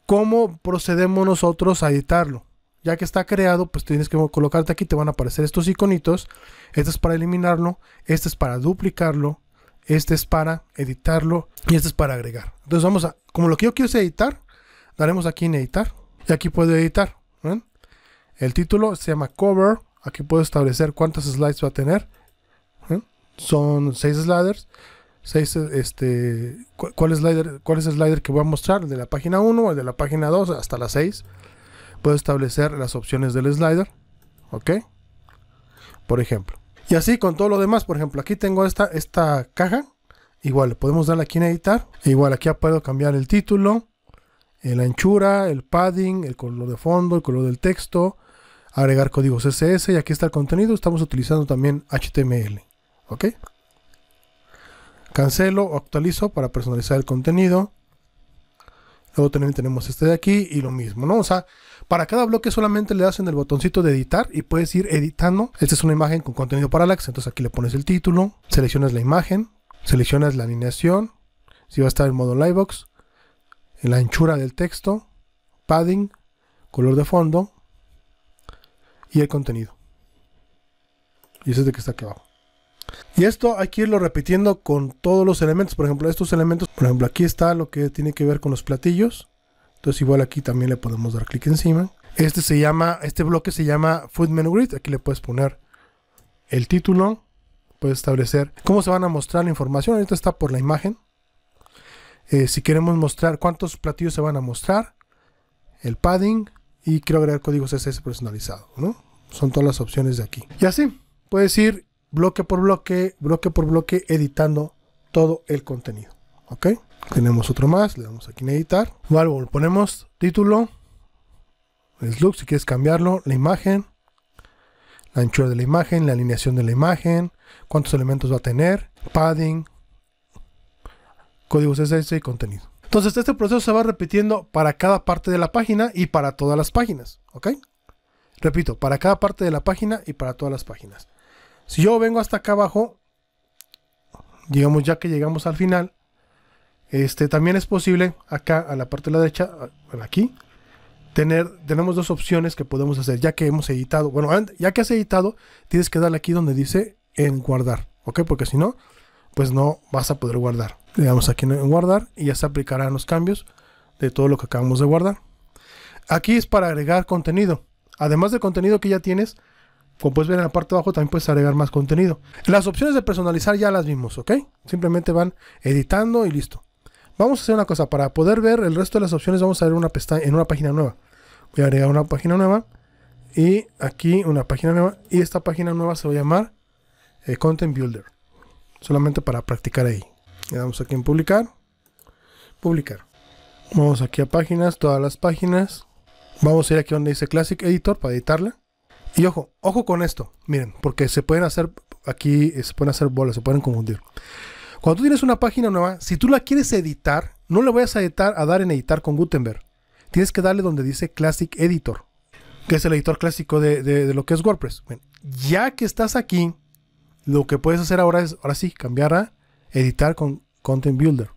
¿cómo procedemos nosotros a editarlo? Ya que está creado, pues tienes que colocarte aquí. Te van a aparecer estos iconitos. Este es para eliminarlo, este es para duplicarlo, este es para editarlo y este es para agregar. Entonces vamos a, como lo que yo quiero es editar, daremos aquí en editar y aquí puedo editar. ¿Ven? El título se llama cover. Aquí puedo establecer cuántas slides va a tener. ¿Ven? Son 6 sliders. ¿Cuál slider que voy a mostrar? El de la página 1, el de la página 2 hasta la 6. Puedo establecer las opciones del slider, ok, por ejemplo. Y así con todo lo demás. Por ejemplo, aquí tengo esta caja. Igual, podemos darle aquí en editar. Igual, aquí puedo cambiar el título, la anchura, el padding, el color de fondo, el color del texto, agregar código CSS. Y aquí está el contenido. Estamos utilizando también HTML. Ok. Cancelo o actualizo para personalizar el contenido. Luego también tenemos este de aquí y lo mismo, ¿no? O sea, para cada bloque solamente le das en el botoncito de editar y puedes ir editando. Esta es una imagen con contenido para lax. Entonces aquí le pones el título, seleccionas la imagen, seleccionas la alineación, si va a estar en modo livebox, en la anchura del texto, padding, color de fondo y el contenido. Y ese es el que está aquí abajo. Y esto hay que irlo repitiendo con todos los elementos. Por ejemplo, estos elementos, por ejemplo, aquí está lo que tiene que ver con los platillos. Entonces igual aquí también le podemos dar clic encima. Este bloque se llama Food Menu Grid. Aquí le puedes poner el título, puedes establecer cómo se van a mostrar la información. Ahorita está por la imagen. Si queremos mostrar cuántos platillos se van a mostrar, el padding, y quiero agregar código CSS personalizado, ¿no? Son todas las opciones de aquí. Y así puedes ir bloque por bloque, editando todo el contenido, ¿ok? Tenemos otro más, le damos aquí en editar. Igual, ponemos título, el look, si quieres cambiarlo, la imagen, la anchura de la imagen, la alineación de la imagen, cuántos elementos va a tener, padding, código CSS y contenido. Entonces este proceso se va repitiendo para cada parte de la página y para todas las páginas, ¿ok? Repito, para cada parte de la página y para todas las páginas. Si yo vengo hasta acá abajo, digamos ya que llegamos al final, también es posible acá a la parte de la derecha, aquí, tenemos dos opciones que podemos hacer ya que hemos editado. Bueno, ya que has editado, tienes que darle aquí donde dice en guardar, ¿ok? Porque si no, pues no vas a poder guardar. Le damos aquí en guardar y ya se aplicarán los cambios de todo lo que acabamos de guardar. Aquí es para agregar contenido. Además del contenido que ya tienes, como puedes ver en la parte de abajo, también puedes agregar más contenido. Las opciones de personalizar ya las vimos, ¿ok? Simplemente van editando y listo. Vamos a hacer una cosa. Para poder ver el resto de las opciones, vamos a ver una pestaña en una página nueva. Voy a agregar una página nueva. Y aquí una página nueva. Y esta página nueva se va a llamar Content Builder. Solamente para practicar ahí. Le damos aquí en publicar. Vamos aquí a páginas, todas las páginas. Vamos a ir aquí donde dice Classic Editor para editarla. Y ojo con esto, miren, porque se pueden hacer aquí, se pueden hacer bolas, se pueden confundir. Cuando tú tienes una página nueva, si tú la quieres editar, no le vayas a dar en editar con Gutenberg. Tienes que darle donde dice Classic Editor, que es el editor clásico de lo que es WordPress. Bueno, ya que estás aquí, lo que puedes hacer ahora es, ahora sí, cambiar a editar con Content Builder.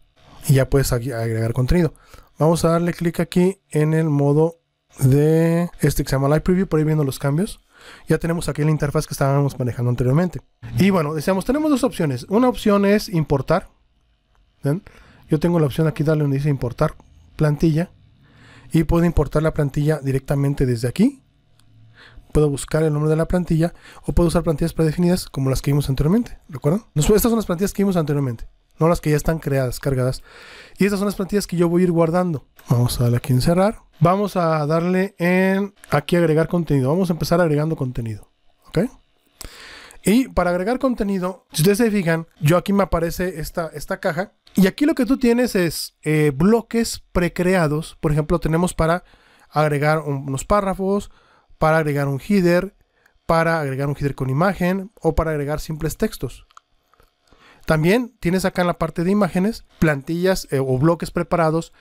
Y ya puedes agregar contenido. Vamos a darle clic aquí en el modo de este que se llama Live Preview, por ahí viendo los cambios. Ya tenemos aquí la interfaz que estábamos manejando anteriormente. Y bueno, decíamos, tenemos dos opciones. Una opción es importar. ¿Ven? Yo tengo la opción aquí, darle donde dice importar plantilla. Y puedo importar la plantilla directamente desde aquí. Puedo buscar el nombre de la plantilla. O puedo usar plantillas predefinidas como las que vimos anteriormente. ¿Recuerdan? Estas son las plantillas que vimos anteriormente. No las que ya están creadas, cargadas. Y estas son las plantillas que yo voy a ir guardando. Vamos a darle aquí en cerrar. Vamos a darle en aquí agregar contenido. Vamos a empezar agregando contenido. ¿Ok? Y para agregar contenido, si ustedes se fijan, yo aquí me aparece esta caja. Y aquí lo que tú tienes es bloques precreados. Por ejemplo, tenemos para agregar unos párrafos, para agregar un header con imagen o para agregar simples textos. También tienes acá en la parte de imágenes plantillas o bloques preparados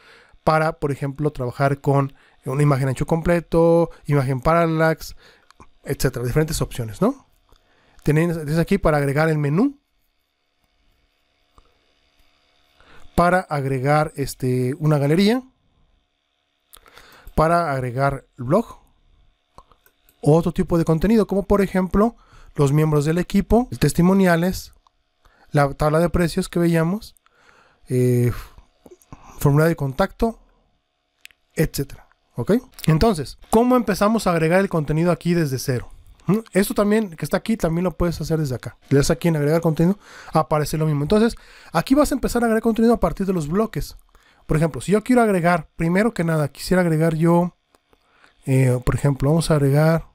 para, por ejemplo, trabajar con una imagen ancho completo, imagen parallax, etcétera. Diferentes opciones, ¿no? Tienes aquí para agregar el menú, para agregar una galería, para agregar el blog, otro tipo de contenido, como por ejemplo los miembros del equipo, testimoniales, la tabla de precios que veíamos, formulario de contacto, etcétera. ¿Ok? Entonces, ¿cómo empezamos a agregar el contenido aquí desde cero? Esto también, que está aquí, también lo puedes hacer desde acá. Le das aquí en agregar contenido, aparece lo mismo. Entonces, aquí vas a empezar a agregar contenido a partir de los bloques. Por ejemplo, si yo quiero agregar, primero que nada, quisiera agregar yo, por ejemplo, vamos a agregar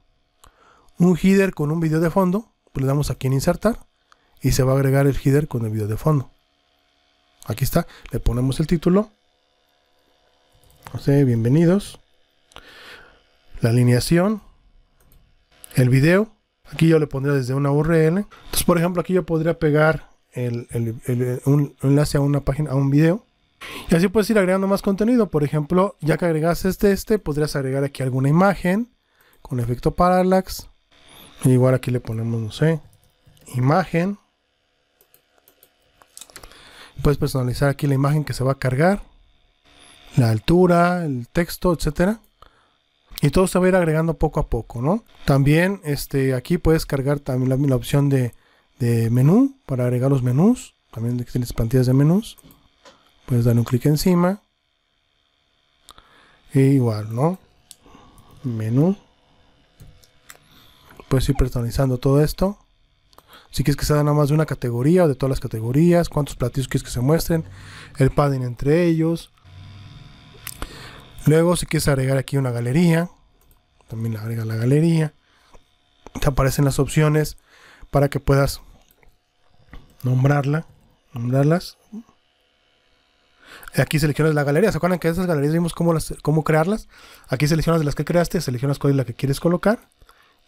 un header con un video de fondo. Pues le damos aquí en insertar. Y se va a agregar el header con el video de fondo. Aquí está. Le ponemos el título. José, bienvenidos. La alineación. El video. Aquí yo le pondría desde una URL. Entonces, por ejemplo, aquí yo podría pegar un enlace a una página, a un video. Y así puedes ir agregando más contenido. Por ejemplo, ya que agregas podrías agregar aquí alguna imagen con efecto parallax. Y igual aquí le ponemos, no sé, imagen. Puedes personalizar aquí la imagen que se va a cargar, la altura, el texto, etcétera. Y todo se va a ir agregando poco a poco, ¿no? También aquí puedes cargar también la opción de menú, para agregar los menús. También tienes plantillas de menús. Puedes darle un clic encima. E igual, ¿no? Menú. Puedes ir personalizando todo esto. Si quieres que sea nada más de una categoría o de todas las categorías, cuántos platillos quieres que se muestren, el padding entre ellos. Luego, si quieres agregar aquí una galería, también agrega la galería. Te aparecen las opciones para que puedas nombrarlas. Aquí seleccionas la galería. ¿Se acuerdan que esas galerías vimos cómo crearlas? Aquí seleccionas de las que creaste, seleccionas cuál es la que quieres colocar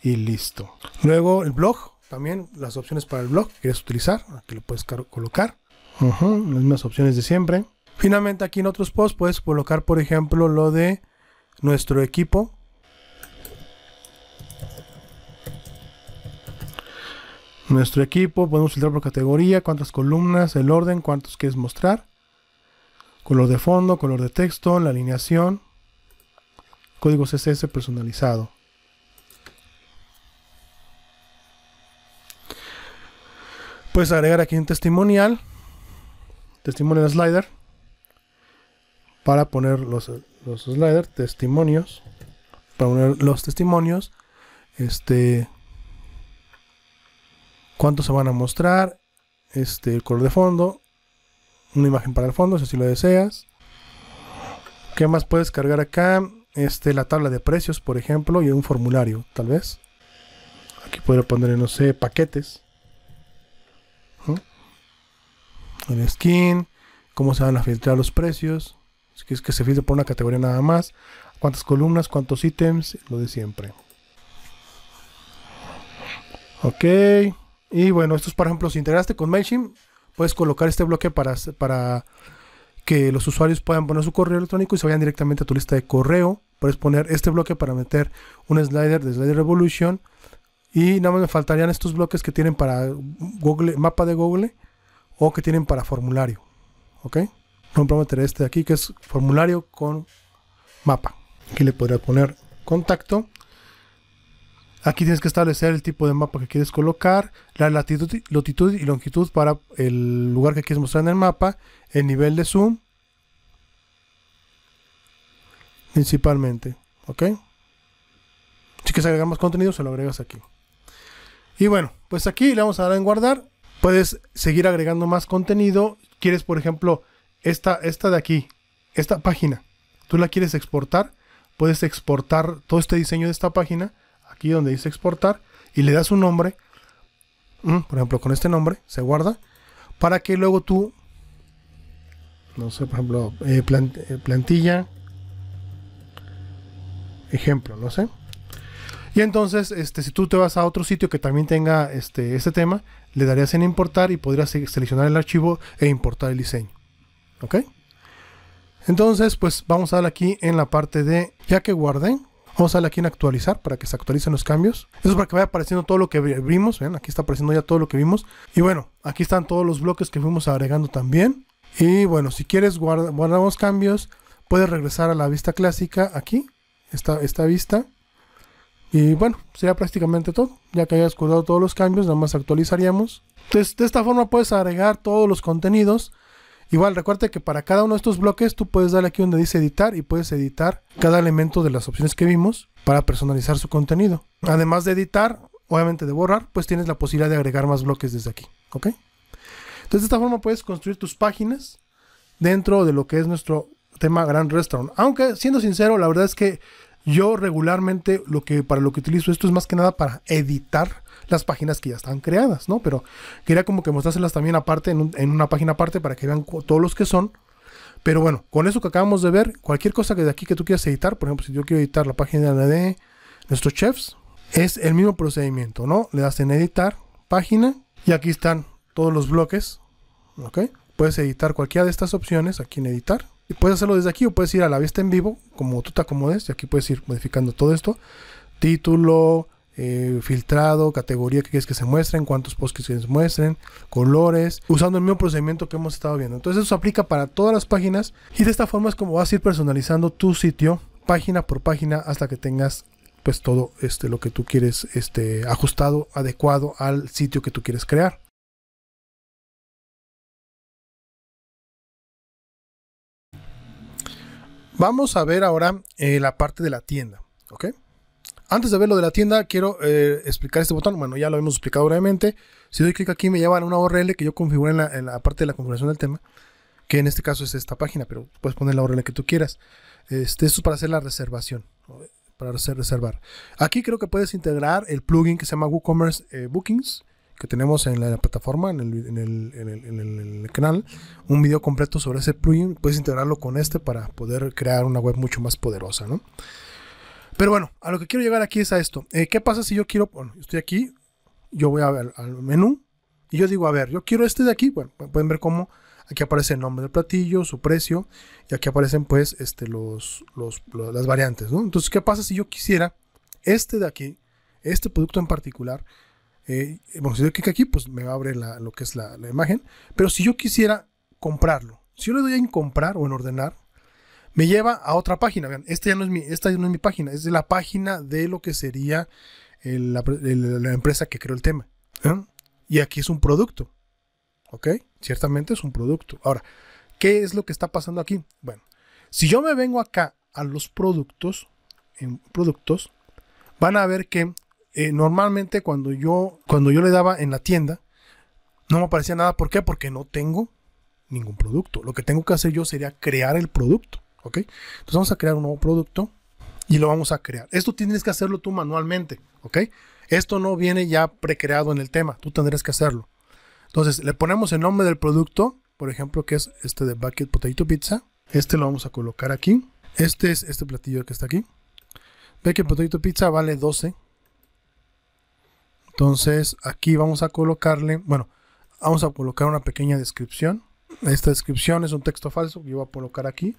y listo. Luego el blog. También las opciones para el blog que quieres utilizar, aquí lo puedes colocar. Las mismas opciones de siempre. Finalmente, aquí en otros posts puedes colocar, por ejemplo, lo de nuestro equipo. Nuestro equipo, podemos filtrar por categoría, cuántas columnas, el orden, cuántos quieres mostrar. Color de fondo, color de texto, la alineación. Código CSS personalizado. Puedes agregar aquí un testimonial slider, para poner los sliders, testimonios, para poner los testimonios, cuántos se van a mostrar, el color de fondo, una imagen para el fondo, si así lo deseas. ¿Qué más puedes cargar acá? La tabla de precios, por ejemplo, y un formulario, tal vez. Aquí podría poner, no sé, paquetes. El skin, cómo se van a filtrar los precios, Si quieres que se filtre por una categoría nada más, cuántas columnas, cuántos ítems, lo de siempre. Ok, y bueno, esto es, por ejemplo, si integraste con MailChimp, puedes colocar este bloque para que los usuarios puedan poner su correo electrónico y se vayan directamente a tu lista de correo. Puedes poner este bloque para meter un slider de Slider Revolution. Y nada más me faltarían estos bloques que tienen para Google, mapa de Google, o que tienen para formulario. Ok, por ejemplo, meter este de aquí que es formulario con mapa. Aquí le podría poner contacto. Aquí tienes que establecer el tipo de mapa que quieres colocar, la latitud y longitud para el lugar que quieres mostrar en el mapa, el nivel de zoom, principalmente, ¿ok? Si quieres agregar más contenido, se lo agregas aquí. Y bueno, pues aquí le vamos a dar en guardar. Puedes seguir agregando más contenido. Quieres, por ejemplo, esta de aquí, esta página, tú la quieres exportar, puedes exportar todo este diseño de esta página, aquí donde dice exportar, y le das un nombre, por ejemplo con este nombre, se guarda, para que luego tú, no sé, por ejemplo, plantilla, ejemplo, no sé, y entonces si tú te vas a otro sitio que también tenga este tema, le darías en importar y podrías seleccionar el archivo e importar el diseño, ¿ok? Entonces pues vamos a darle aquí en la parte de, ya que guardé, vamos a darle aquí en actualizar para que se actualicen los cambios. Eso es para que vaya apareciendo todo lo que vimos. Ven, aquí está apareciendo ya todo lo que vimos. Y bueno, aquí están todos los bloques que fuimos agregando también. Y bueno, si quieres guardamos cambios, puedes regresar a la vista clásica aquí, esta vista. Y bueno, sería prácticamente todo. Ya que hayas guardado todos los cambios, nada más actualizaríamos. Entonces, de esta forma puedes agregar todos los contenidos. Igual, recuerda que para cada uno de estos bloques tú puedes darle aquí donde dice editar y puedes editar cada elemento de las opciones que vimos para personalizar su contenido. Además de editar, obviamente de borrar, pues tienes la posibilidad de agregar más bloques desde aquí, ¿ok? Entonces de esta forma puedes construir tus páginas dentro de lo que es nuestro tema Grand Restaurant. Aunque, siendo sincero, la verdad es que yo regularmente para lo que utilizo esto es más que nada para editar las páginas que ya están creadas, ¿no? Pero quería como que mostrárselas también aparte en una página aparte para que vean todos los que son. Pero bueno, con eso que acabamos de ver, cualquier cosa que de aquí que tú quieras editar, por ejemplo, si yo quiero editar la página de nuestros chefs, es el mismo procedimiento, ¿no? Le das en editar página y aquí están todos los bloques, ¿ok? Puedes editar cualquiera de estas opciones aquí en editar. Y puedes hacerlo desde aquí o puedes ir a la vista en vivo, como tú te acomodes, y aquí puedes ir modificando todo esto. Título, filtrado, categoría que quieres que se muestren, cuántos posts quieres que se muestren, colores, usando el mismo procedimiento que hemos estado viendo. Entonces eso se aplica para todas las páginas y de esta forma es como vas a ir personalizando tu sitio página por página hasta que tengas pues todo lo que tú quieres ajustado, adecuado al sitio que tú quieres crear. Vamos a ver ahora la parte de la tienda, ¿ok? Antes de ver lo de la tienda, quiero explicar este botón. Bueno, ya lo hemos explicado brevemente. Si doy clic aquí, me llevan a una URL que yo configuré en la parte de la configuración del tema, que en este caso es esta página, pero puedes poner la URL que tú quieras. Esto es para hacer la reservación, para hacer reservar. Aquí creo que puedes integrar el plugin que se llama WooCommerce Bookings, que tenemos en la plataforma, en el canal, un video completo sobre ese plugin. Puedes integrarlo con este para poder crear una web mucho más poderosa, ¿no? Pero bueno, a lo que quiero llegar aquí es a esto. ¿Qué pasa si yo quiero? Bueno, estoy aquí, yo voy a ver al menú y yo digo, a ver, yo quiero este de aquí. Bueno, pueden ver cómo aquí aparece el nombre del platillo, su precio, y aquí aparecen pues las variantes, ¿no? Entonces, ¿qué pasa si yo quisiera este de aquí, este producto en particular? Bueno, si doy clic aquí, pues me va a abrir lo que es la imagen. Pero si yo quisiera comprarlo, si yo le doy en comprar o en ordenar, me lleva a otra página. Vean, esta ya no es mi página, es de la página de lo que sería la empresa que creó el tema, ¿eh? Y aquí es un producto, ¿ok? Ciertamente es un producto. Ahora, ¿qué es lo que está pasando aquí? Bueno, si yo me vengo acá a los productos, en productos, van a ver que normalmente cuando yo le daba en la tienda, no me aparecía nada. ¿Por qué? Porque no tengo ningún producto. Lo que tengo que hacer yo sería crear el producto. ¿Ok? Entonces vamos a crear un nuevo producto y lo vamos a crear. Esto tienes que hacerlo tú manualmente, ¿ok? Esto no viene ya precreado en el tema, tú tendrás que hacerlo. Entonces le ponemos el nombre del producto, por ejemplo, que es de Bucket Potato Pizza. Este lo vamos a colocar aquí. Este es este platillo que está aquí. Ve que el potato pizza vale 12. Entonces aquí vamos a colocarle, bueno, vamos a colocar una pequeña descripción. Esta descripción es un texto falso que yo voy a colocar aquí.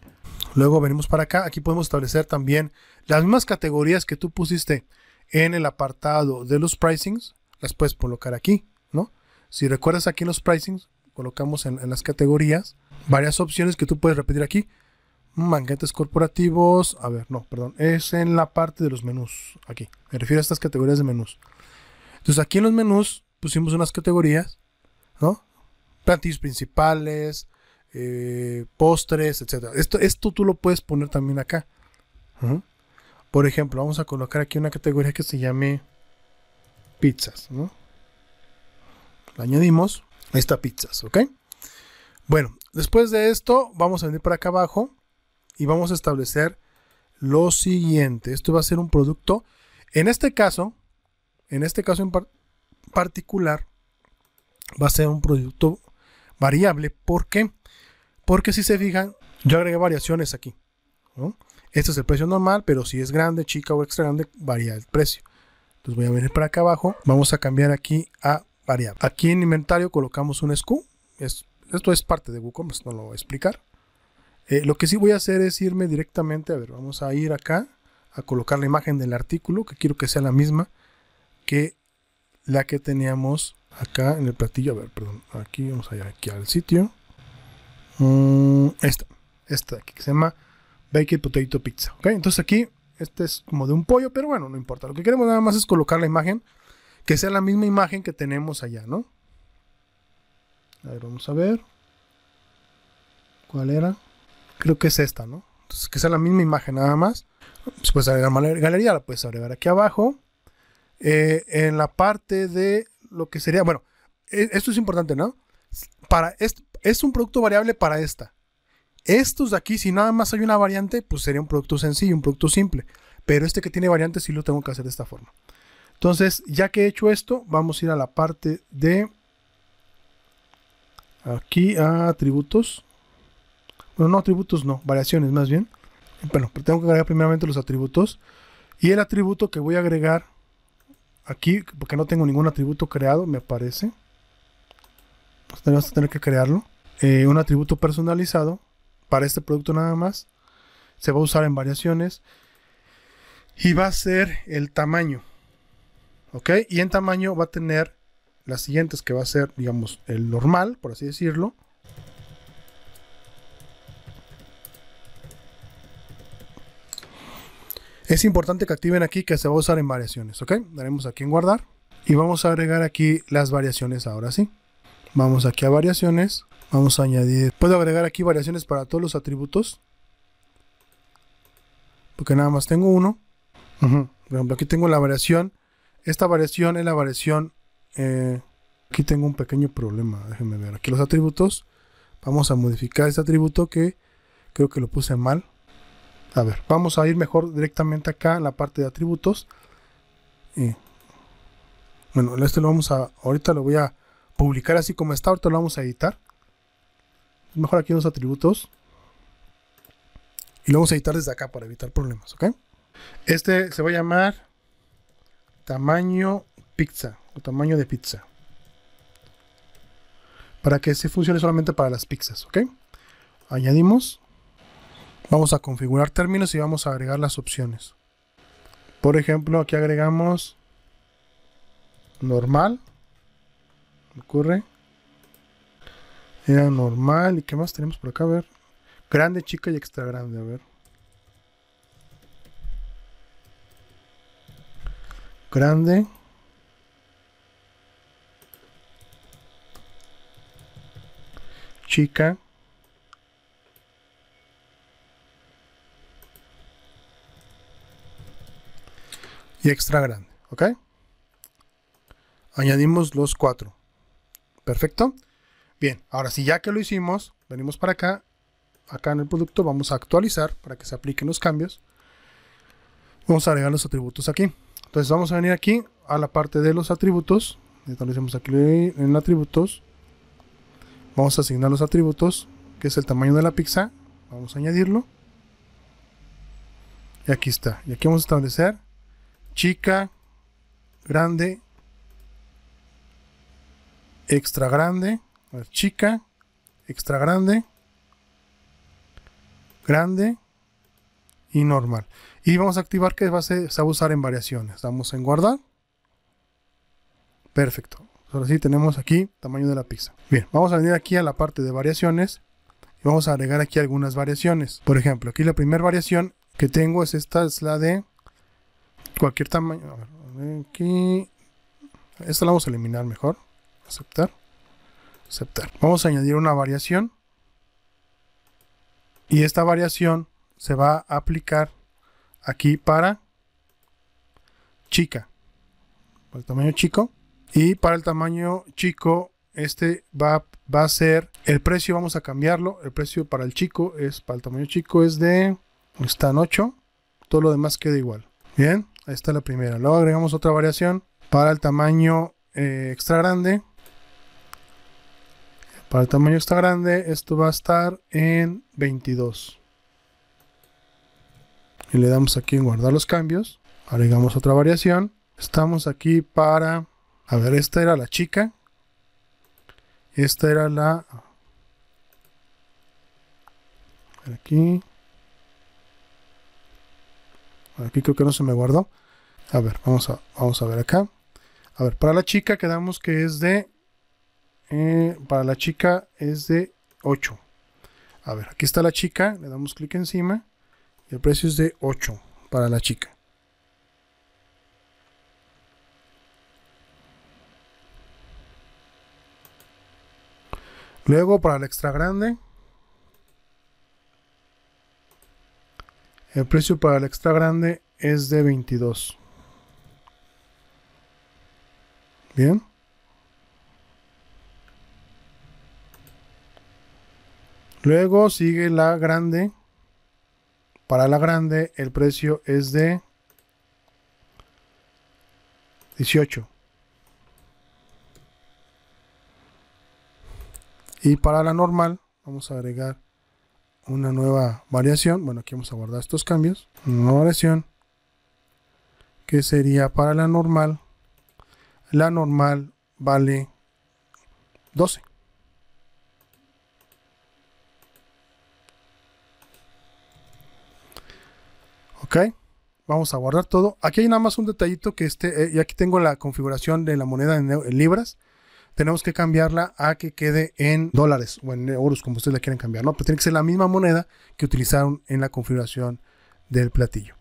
Luego venimos para acá. Aquí podemos establecer también las mismas categorías que tú pusiste en el apartado de los pricings. Las puedes colocar aquí, ¿no? Si recuerdas, aquí en los pricings colocamos en las categorías varias opciones que tú puedes repetir aquí. Banquetes corporativos. A ver, no, perdón. Es en la parte de los menús. Aquí. Me refiero a estas categorías de menús. Entonces aquí en los menús pusimos unas categorías, ¿no? Platillos principales, postres, etc. Esto tú lo puedes poner también acá. Por ejemplo, vamos a colocar aquí una categoría que se llame pizzas, ¿no? La añadimos. Ahí está, pizzas, ¿ok? Bueno, después de esto vamos a venir para acá abajo y vamos a establecer lo siguiente. Esto va a ser un producto. En este caso en particular, va a ser un producto variable. ¿Por qué? Porque si se fijan, yo agregué variaciones aquí, ¿no? Este es el precio normal, pero si es grande, chica o extra grande, varía el precio. Entonces voy a venir para acá abajo. Vamos a cambiar aquí a variable. Aquí en inventario colocamos un SKU. Esto es parte de WooCommerce, no lo voy a explicar. Lo que sí voy a hacer es irme directamente, a ver, vamos a ir acá a colocar la imagen del artículo, que quiero que sea la misma que la que teníamos acá en el platillo. A ver, perdón, aquí vamos allá, aquí al sitio. Esta de aquí, que se llama Baked Potato Pizza, ¿ok? Entonces aquí, este es como de un pollo, pero bueno, no importa. Lo que queremos nada más es colocar la imagen, que sea la misma imagen que tenemos allá, ¿no? A ver, vamos a ver. ¿Cuál era? Creo que es esta, ¿no? Entonces, que sea la misma imagen nada más. Pues puedes agregar más galería, la puedes agregar aquí abajo. En la parte de lo que sería, bueno, esto es importante, ¿no? Para es un producto variable para esta. Estos de aquí, si nada más hay una variante, pues sería un producto sencillo, un producto simple. Pero este que tiene variantes sí lo tengo que hacer de esta forma. Entonces, ya que he hecho esto, vamos a ir a la parte de... Aquí a atributos. Bueno, no atributos, no, variaciones más bien. Bueno, pero tengo que agregar primeramente los atributos. Y el atributo que voy a agregar aquí, porque no tengo ningún atributo creado, me parece. Vamos a tener que crearlo. Un atributo personalizado para este producto nada más. Se va a usar en variaciones. Y va a ser el tamaño. ¿Ok? Y en tamaño va a tener las siguientes, que va a ser, digamos, el normal, por así decirlo. Es importante que activen aquí que se va a usar en variaciones, ¿ok? Daremos aquí en guardar. Y vamos a agregar aquí las variaciones ahora sí. Vamos aquí a variaciones. Vamos a añadir. Puedo agregar aquí variaciones para todos los atributos, porque nada más tengo uno. Por ejemplo, aquí tengo la variación. Esta variación es la variación... aquí tengo un pequeño problema, déjenme ver, aquí los atributos, vamos a modificar este atributo que creo que lo puse mal. A ver, vamos a ir mejor directamente acá en la parte de atributos. Bueno, este lo vamos a, ahorita lo voy a publicar así como está, ahorita lo vamos a editar. Mejor aquí en los atributos y lo vamos a editar desde acá para evitar problemas, ¿ok? Este se va a llamar tamaño pizza, o tamaño de pizza, para que se funcione solamente para las pizzas, ¿ok? Añadimos. Vamos a configurar términos y vamos a agregar las opciones. Por ejemplo, aquí agregamos normal. ¿Me ocurre? Era normal. ¿Y qué más tenemos por acá? A ver. Grande, chica y extra grande. A ver. Grande. Chica y extra grande, ¿ok? Añadimos los 4. Perfecto. Bien, ahora sí, ya que lo hicimos, venimos para acá. Acá en el producto vamos a actualizar para que se apliquen los cambios. Vamos a agregar los atributos aquí. Entonces vamos a venir aquí a la parte de los atributos. Establecemos aquí en atributos. Vamos a asignar los atributos, que es el tamaño de la pizza. Vamos a añadirlo. Y aquí está. Y aquí vamos a establecer chica, grande, extra grande. A ver, chica, extra grande, grande y normal. Y vamos a activar que se va a usar en variaciones. Damos en guardar. Perfecto. Ahora sí tenemos aquí tamaño de la pizza. Bien, vamos a venir aquí a la parte de variaciones. Y vamos a agregar aquí algunas variaciones. Por ejemplo, aquí la primera variación que tengo es esta, es la de cualquier tamaño. A ver, aquí. Esta la vamos a eliminar mejor. Aceptar. Aceptar. Vamos a añadir una variación. Y esta variación se va a aplicar aquí para chica. Para el tamaño chico. Y para el tamaño chico, este va a ser el precio. Vamos a cambiarlo. El precio para el chico es, para el tamaño chico es de, están 8. Todo lo demás queda igual. Bien, ahí está la primera. Luego agregamos otra variación para el tamaño extra grande. Para el tamaño extra grande, esto va a estar en 22. Y le damos aquí en guardar los cambios. Agregamos otra variación. Estamos aquí para, a ver, esta era la chica. Esta era la, aquí. Aquí creo que no se me guardó. A ver, vamos a ver acá. A ver, para la chica quedamos que es de, para la chica es de 8. A ver, aquí está la chica. Le damos clic encima. Y el precio es de 8 para la chica. Luego para el extra grande, el precio para el extra grande es de 22. Bien. Luego sigue la grande. Para la grande el precio es de 18. Y para la normal vamos a agregar una nueva variación. Bueno, aquí vamos a guardar estos cambios. Una nueva variación que sería para la normal. La normal vale 12. Ok, vamos a guardar todo. Aquí hay nada más un detallito que y aquí tengo la configuración de la moneda en libras. Tenemos que cambiarla a que quede en dólares o en euros, como ustedes la quieran cambiar, ¿no? Pero tiene que ser la misma moneda que utilizaron en la configuración del platillo.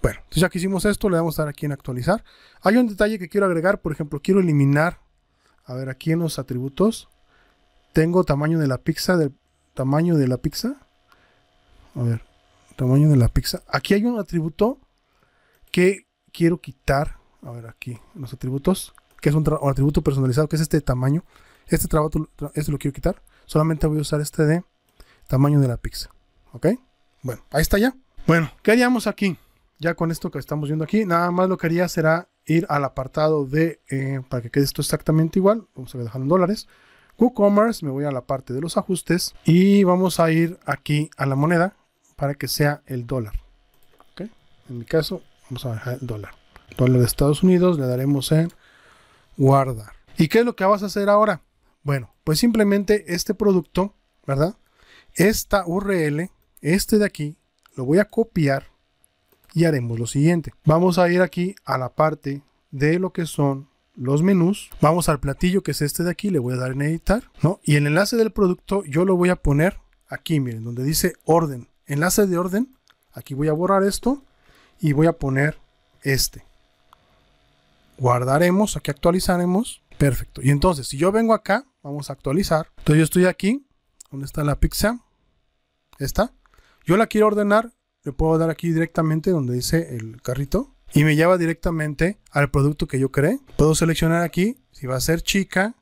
Bueno, entonces ya que hicimos esto, le vamos a dar aquí en actualizar. Hay un detalle que quiero agregar, por ejemplo, quiero eliminar, a ver, aquí en los atributos, tengo tamaño de la pizza, tamaño de la pizza. Aquí hay un atributo que quiero quitar, a ver, aquí, en los atributos, que es un atributo personalizado, que es este de tamaño. Este lo quiero quitar. Solamente voy a usar este de tamaño de la pizza. ¿Ok? Bueno, ahí está ya. Bueno, ¿qué haríamos aquí? Ya con esto que estamos viendo aquí, nada más lo que haría será ir al apartado de, para que quede esto exactamente igual, vamos a dejarlo en dólares. WooCommerce, me voy a la parte de los ajustes y vamos a ir aquí a la moneda para que sea el dólar. ¿Ok? En mi caso, vamos a dejar el dólar. Dólar de Estados Unidos, le daremos en guardar. ¿Y qué es lo que vas a hacer ahora? Bueno, pues simplemente este producto, ¿verdad? Esta URL, este de aquí, lo voy a copiar y haremos lo siguiente. Vamos a ir aquí a la parte de lo que son los menús. Vamos al platillo que es este de aquí, le voy a dar en editar, ¿no? Y el enlace del producto yo lo voy a poner aquí, miren, donde dice orden. Enlace de orden, aquí voy a borrar esto y voy a poner este. Guardaremos, aquí actualizaremos. Perfecto. Y entonces, si yo vengo acá, vamos a actualizar. Entonces yo estoy aquí, ¿dónde está la pizza? Esta. Yo la quiero ordenar, le puedo dar aquí directamente donde dice el carrito y me lleva directamente al producto que yo creé. Puedo seleccionar aquí, si va a ser chica,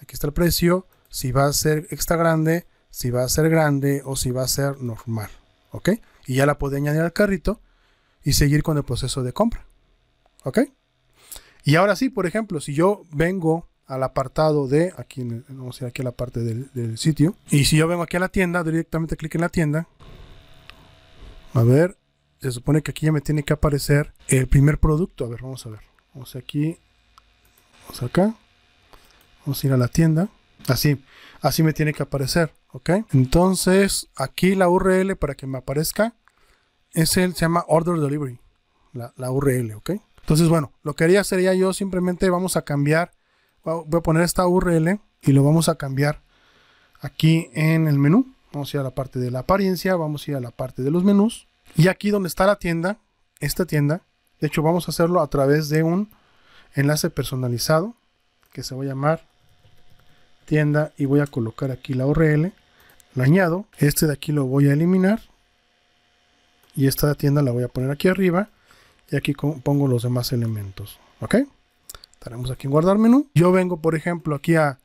aquí está el precio, si va a ser extra grande, si va a ser grande o si va a ser normal. ¿Ok? Y ya la puedo añadir al carrito y seguir con el proceso de compra. ¿Ok? Y ahora sí, por ejemplo, si yo vengo al apartado de, aquí, o sea, aquí a la parte del sitio. Y si yo vengo aquí a la tienda, directamente clic en la tienda. A ver, se supone que aquí ya me tiene que aparecer el primer producto. A ver, vamos a ver. Vamos aquí, vamos acá. Vamos a ir a la tienda. Así me tiene que aparecer, ¿ok? Entonces, aquí la URL para que me aparezca es se llama Order Delivery, la URL, ¿ok? Entonces, bueno, lo que haría sería yo simplemente vamos a cambiar. Voy a poner esta URL y lo vamos a cambiar aquí en el menú. Vamos a ir a la parte de la apariencia, vamos a ir a la parte de los menús. Y aquí donde está la tienda, esta tienda, de hecho vamos a hacerlo a través de un enlace personalizado que se va a llamar tienda y voy a colocar aquí la URL. La añado, este de aquí lo voy a eliminar y esta tienda la voy a poner aquí arriba y aquí pongo los demás elementos, ¿ok? Estaremos aquí en guardar menú. Yo vengo, por ejemplo, aquí a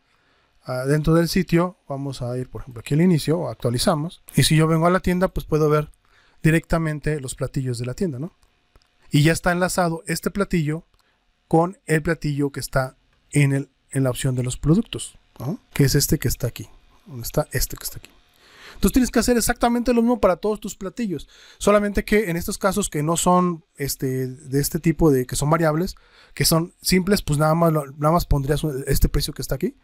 dentro del sitio. Vamos a ir, por ejemplo, aquí al inicio, actualizamos. Y si yo vengo a la tienda, pues puedo ver directamente los platillos de la tienda, ¿no? Y ya está enlazado este platillo con el platillo que está en la opción de los productos, ¿no? Que es este que está aquí. ¿Dónde está? Este que está aquí. Entonces tienes que hacer exactamente lo mismo para todos tus platillos, solamente que en estos casos que no son de este tipo de que son variables, que son simples, pues nada más pondrías este precio que está aquí,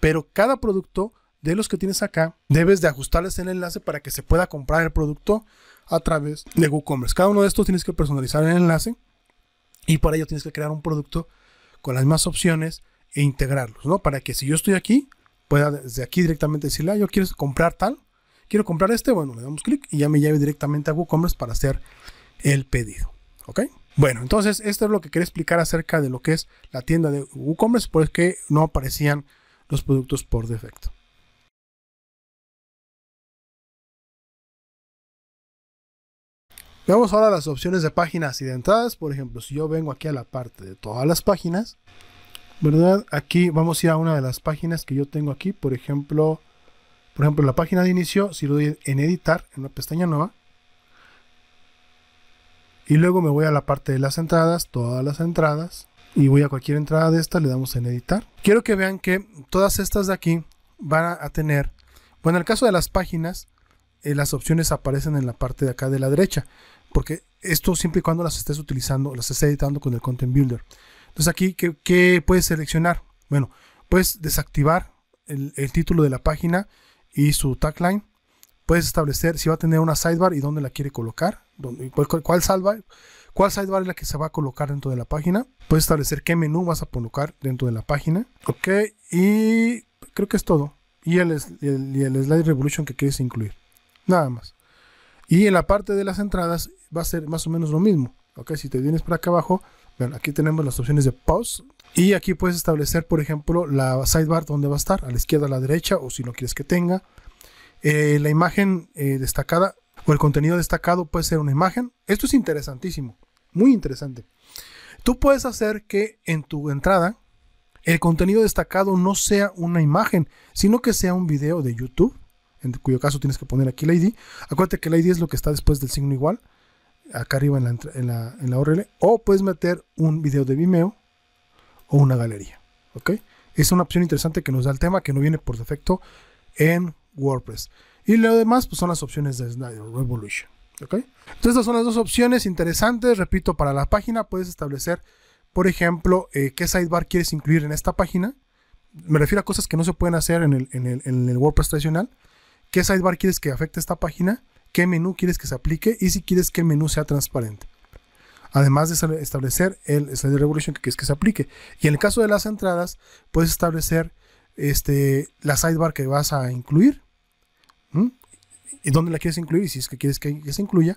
pero cada producto de los que tienes acá debes de ajustarles el enlace para que se pueda comprar el producto a través de WooCommerce. Cada uno de estos tienes que personalizar el enlace y para ello tienes que crear un producto con las mismas opciones e integrarlos, ¿no? Para que si yo estoy aquí, pueda desde aquí directamente decirle, yo quiero comprar tal. Quiero comprar este, bueno, le damos clic y ya me lleve directamente a WooCommerce para hacer el pedido, ¿ok? Bueno, entonces esto es lo que quería explicar acerca de lo que es la tienda de WooCommerce, pues que no aparecían los productos por defecto. Veamos ahora las opciones de páginas y de entradas. Por ejemplo, si yo vengo aquí a la parte de todas las páginas, ¿verdad? Aquí vamos a ir a una de las páginas que yo tengo aquí, por ejemplo, la página de inicio, si lo doy en editar, en una pestaña nueva, y luego me voy a la parte de las entradas, todas las entradas, y voy a cualquier entrada de estas, le damos en editar. Quiero que vean que todas estas de aquí van a tener, bueno, en el caso de las páginas, las opciones aparecen en la parte de acá de la derecha, porque esto siempre y cuando las estés utilizando, las estés editando con el Content Builder. Entonces aquí, ¿qué puedes seleccionar? Bueno, puedes desactivar el título de la página y su tagline. Puedes establecer si va a tener una sidebar y dónde la quiere colocar, cuál sidebar es la que se va a colocar dentro de la página. Puedes establecer qué menú vas a colocar dentro de la página, ok, y creo que es todo, y el Slider Revolution que quieres incluir, nada más. Y en la parte de las entradas va a ser más o menos lo mismo, ok. Si te vienes para acá abajo, bueno, aquí tenemos las opciones de pause y aquí puedes establecer, por ejemplo, la sidebar donde va a estar, a la izquierda, a la derecha, o si no quieres que tenga. La imagen destacada o el contenido destacado puede ser una imagen. Esto es interesantísimo, muy interesante. Tú puedes hacer que en tu entrada el contenido destacado no sea una imagen, sino que sea un video de YouTube, en cuyo caso tienes que poner aquí la ID. Acuérdate que la ID es lo que está después del signo igual, acá arriba en la URL, o puedes meter un video de Vimeo o una galería, ¿ok? Es una opción interesante que nos da el tema, que no viene por defecto en WordPress. Y lo demás pues son las opciones de Slider Revolution, ¿ok? Entonces estas son las dos opciones interesantes. Repito, para la página puedes establecer, por ejemplo, qué sidebar quieres incluir en esta página. Me refiero a cosas que no se pueden hacer en el WordPress tradicional. ¿Qué sidebar quieres que afecte esta página? ¿Qué menú quieres que se aplique? Y si quieres que el menú sea transparente. Además de establecer el Slider Revolution que quieres que se aplique. Y en el caso de las entradas, puedes establecer la sidebar que vas a incluir. Y dónde la quieres incluir, y si es que quieres que se incluya.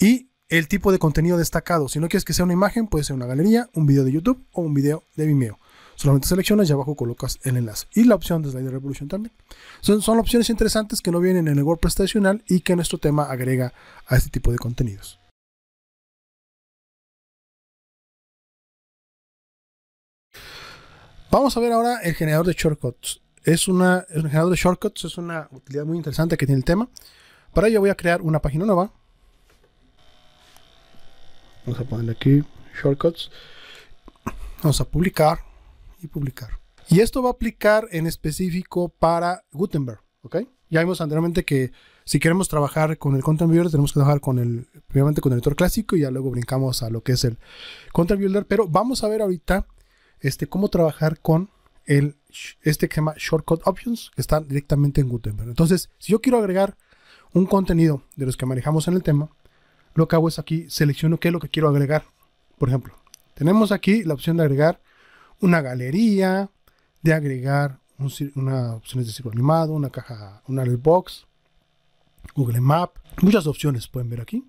Y el tipo de contenido destacado. Si no quieres que sea una imagen, puede ser una galería, un video de YouTube o un video de Vimeo. Solamente seleccionas y abajo colocas el enlace. Y la opción de Slider Revolution también. Son opciones interesantes que no vienen en el WordPress tradicional y que nuestro tema agrega a este tipo de contenidos. Vamos a ver ahora el generador de shortcuts. El generador de shortcuts es una utilidad muy interesante que tiene el tema. Para ello voy a crear una página nueva. Vamos a ponerle aquí shortcuts. Vamos a publicar. Y esto va a aplicar en específico para Gutenberg, ¿ok? Ya vimos anteriormente que si queremos trabajar con el Content Builder, tenemos que trabajar con el, primeramente con el editor clásico, y ya luego brincamos a lo que es el Content Builder. Pero vamos a ver ahorita cómo trabajar con el, que se llama Shortcut Options, que está directamente en Gutenberg. Entonces, si yo quiero agregar un contenido de los que manejamos en el tema, lo que hago es aquí selecciono qué es lo que quiero agregar. Por ejemplo, tenemos aquí la opción de agregar una galería, de agregar una opciones de círculo animado, una caja, una letterbox, Google Maps, muchas opciones pueden ver aquí.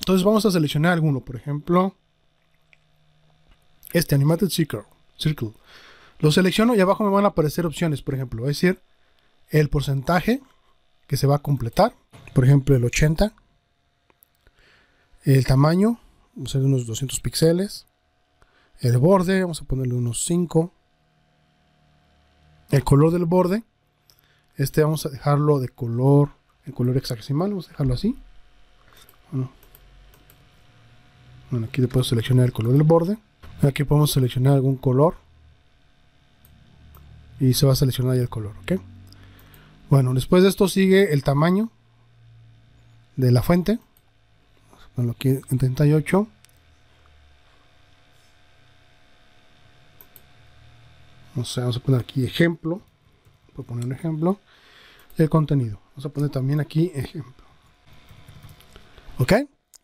Entonces vamos a seleccionar alguno, por ejemplo, Animated Circle. Lo selecciono y abajo me van a aparecer opciones, por ejemplo, es decir, el porcentaje que se va a completar, por ejemplo, el 80%, el tamaño, vamos a hacer unos 200 píxeles, el borde, vamos a ponerle unos 5, el color del borde, vamos a dejarlo de color, el color hexadecimal, vamos a dejarlo así. Bueno, aquí le puedo seleccionar el color del borde, aquí podemos seleccionar algún color, y se va a seleccionar ya el color, ¿ok? Bueno, después de esto sigue el tamaño de la fuente. Bueno, aquí en 38. Vamos a poner aquí ejemplo. Voy a poner un ejemplo. El contenido. Vamos a poner también aquí ejemplo. ¿Ok?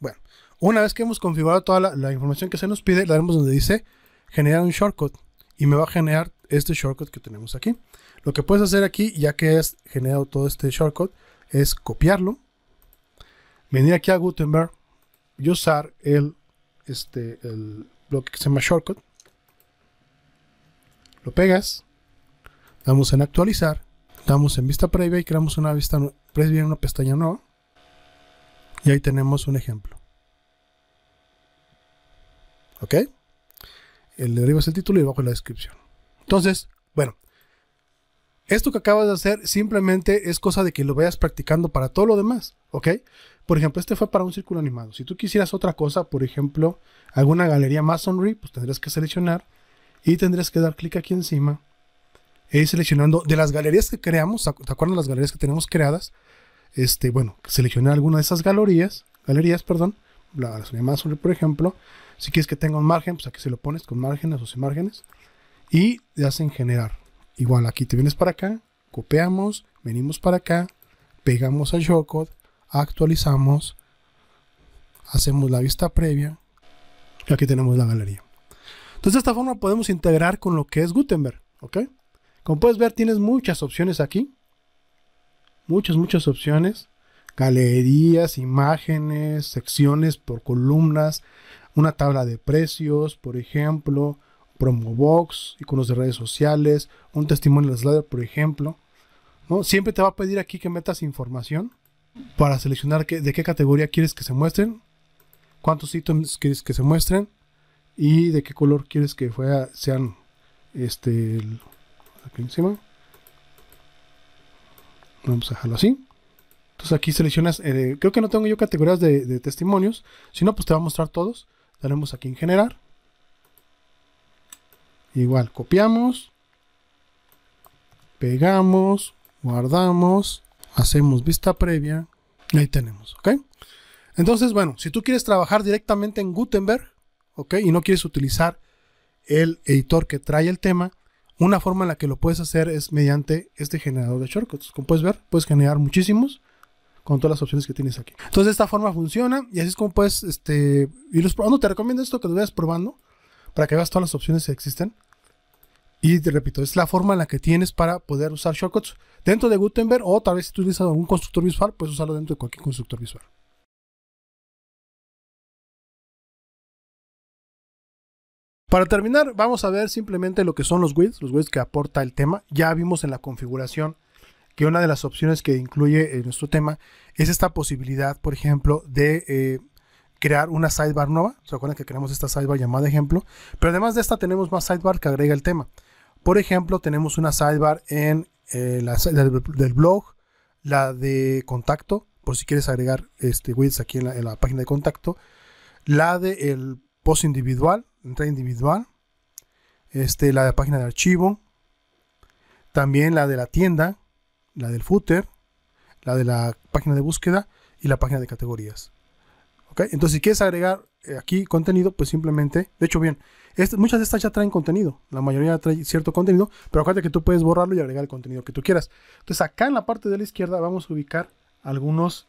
Bueno, una vez que hemos configurado toda la información que se nos pide, la vemos donde dice generar un shortcut. Y me va a generar este shortcut que tenemos aquí. Lo que puedes hacer aquí, ya que has generado todo este shortcut, es copiarlo, venir aquí a Gutenberg y usar el bloque que se llama shortcut. Lo pegas, damos en actualizar, damos en vista previa y creamos una vista previa en una pestaña nueva. Y ahí tenemos un ejemplo. ¿Ok? El de arriba es el título y abajo es la descripción. Entonces, bueno, esto que acabas de hacer simplemente es cosa de que lo vayas practicando para todo lo demás, ¿ok? Por ejemplo, este fue para un círculo animado. Si tú quisieras otra cosa, por ejemplo, alguna galería masonry, pues tendrías que seleccionar y tendrías que dar clic aquí encima e ir seleccionando de las galerías que creamos. ¿Te acuerdas de las galerías que tenemos creadas? Bueno, seleccionar alguna de esas galerías, la galería masonry, por ejemplo. Si quieres que tenga un margen, pues aquí se lo pones con márgenes o sin márgenes y le hacen generar. Igual aquí te vienes para acá, copiamos, venimos para acá, pegamos al shortcut, actualizamos, hacemos la vista previa y aquí tenemos la galería. Entonces de esta forma podemos integrar con lo que es Gutenberg, ¿ok? Como puedes ver tienes muchas opciones aquí, muchas opciones, galerías, imágenes, secciones por columnas, una tabla de precios, por ejemplo, Promobox, iconos de redes sociales, un testimonio de Slider, por ejemplo, ¿no? Siempre te va a pedir aquí que metas información para seleccionar de qué categoría quieres que se muestren, cuántos ítems quieres que se muestren y de qué color quieres que sean aquí encima. Vamos a dejarlo así. Entonces aquí seleccionas, creo que no tengo yo categorías de testimonios, sino pues te va a mostrar todos. Daremos aquí en generar. Igual copiamos, pegamos, guardamos, hacemos vista previa y ahí tenemos, ¿ok? Entonces, bueno, si tú quieres trabajar directamente en Gutenberg, ¿ok? Y no quieres utilizar el editor que trae el tema, una forma en la que lo puedes hacer es mediante este generador de shortcuts. Como puedes ver, puedes generar muchísimos con todas las opciones que tienes aquí. Entonces, de esta forma funciona y así es como puedes irlos probando. Te recomiendo esto, que lo vayas probando, para que veas todas las opciones que existen. Y te repito, es la forma en la que tienes para poder usar shortcuts dentro de Gutenberg, o tal vez si tú utilizas algún constructor visual, puedes usarlo dentro de cualquier constructor visual. Para terminar, vamos a ver simplemente lo que son los widgets que aporta el tema. Ya vimos en la configuración que una de las opciones que incluye nuestro tema es esta posibilidad, por ejemplo, de crear una sidebar nueva. Se acuerdan que creamos esta sidebar llamada ejemplo, pero además de esta tenemos más sidebar que agrega el tema. Por ejemplo, tenemos una sidebar en la del blog, la de contacto, por si quieres agregar widgets aquí en la página de contacto, la del post individual, entrada individual, la de página de archivo, también la de la tienda, la del footer, la de la página de búsqueda y la página de categorías. ¿Okay? Entonces, si quieres agregar aquí contenido, pues simplemente, de hecho, bien, muchas de estas ya traen contenido, la mayoría trae cierto contenido, pero acuérdate que tú puedes borrarlo y agregar el contenido que tú quieras. Entonces, acá en la parte de la izquierda vamos a ubicar algunos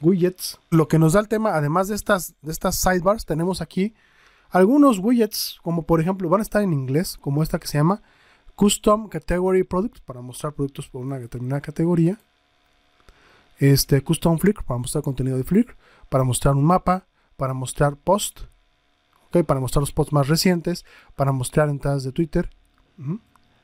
widgets. Lo que nos da el tema, además de estas sidebars, tenemos aquí algunos widgets, como por ejemplo, van a estar en inglés, como esta que se llama Custom Category Products, para mostrar productos por una determinada categoría. Custom Flickr, para mostrar contenido de Flickr, para mostrar un mapa, para mostrar post, ¿okay? Para mostrar los posts más recientes, para mostrar entradas de Twitter,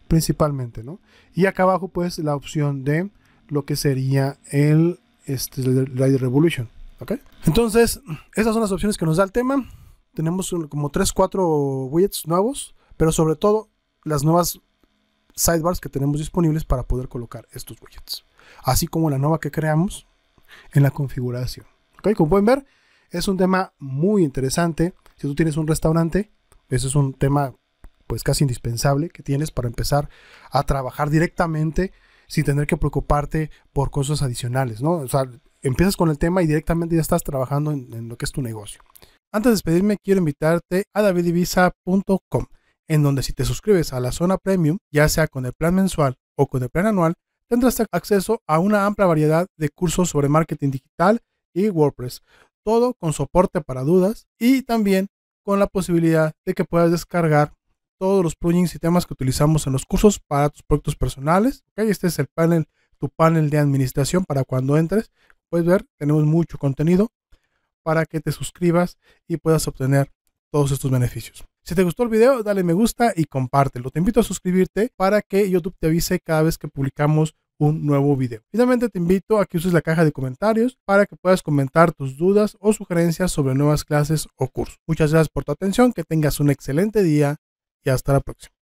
principalmente, ¿no? Y acá abajo, pues, la opción de lo que sería el Slider Revolution, ¿okay? Entonces, esas son las opciones que nos da el tema. Tenemos como 3, 4 widgets nuevos, pero sobre todo las nuevas sidebars que tenemos disponibles para poder colocar estos widgets, así como la nueva que creamos en la configuración. ¿Okay? Como pueden ver, es un tema muy interesante. Si tú tienes un restaurante, ese es un tema pues casi indispensable que tienes para empezar a trabajar directamente sin tener que preocuparte por cosas adicionales, ¿no? O sea, empiezas con el tema y directamente ya estás trabajando en lo que es tu negocio. Antes de despedirme, quiero invitarte a davidibiza.com, en donde si te suscribes a la zona premium, ya sea con el plan mensual o con el plan anual, tendrás acceso a una amplia variedad de cursos sobre marketing digital y WordPress, todo con soporte para dudas y también con la posibilidad de que puedas descargar todos los plugins y temas que utilizamos en los cursos para tus proyectos personales. ¿Okay? Este es el panel, tu panel de administración para cuando entres. Puedes ver, tenemos mucho contenido para que te suscribas y puedas obtener todos estos beneficios. Si te gustó el video, dale me gusta y compártelo. Te invito a suscribirte para que YouTube te avise cada vez que publicamos un nuevo video. Finalmente, te invito a que uses la caja de comentarios para que puedas comentar tus dudas o sugerencias sobre nuevas clases o cursos. Muchas gracias por tu atención, que tengas un excelente día y hasta la próxima.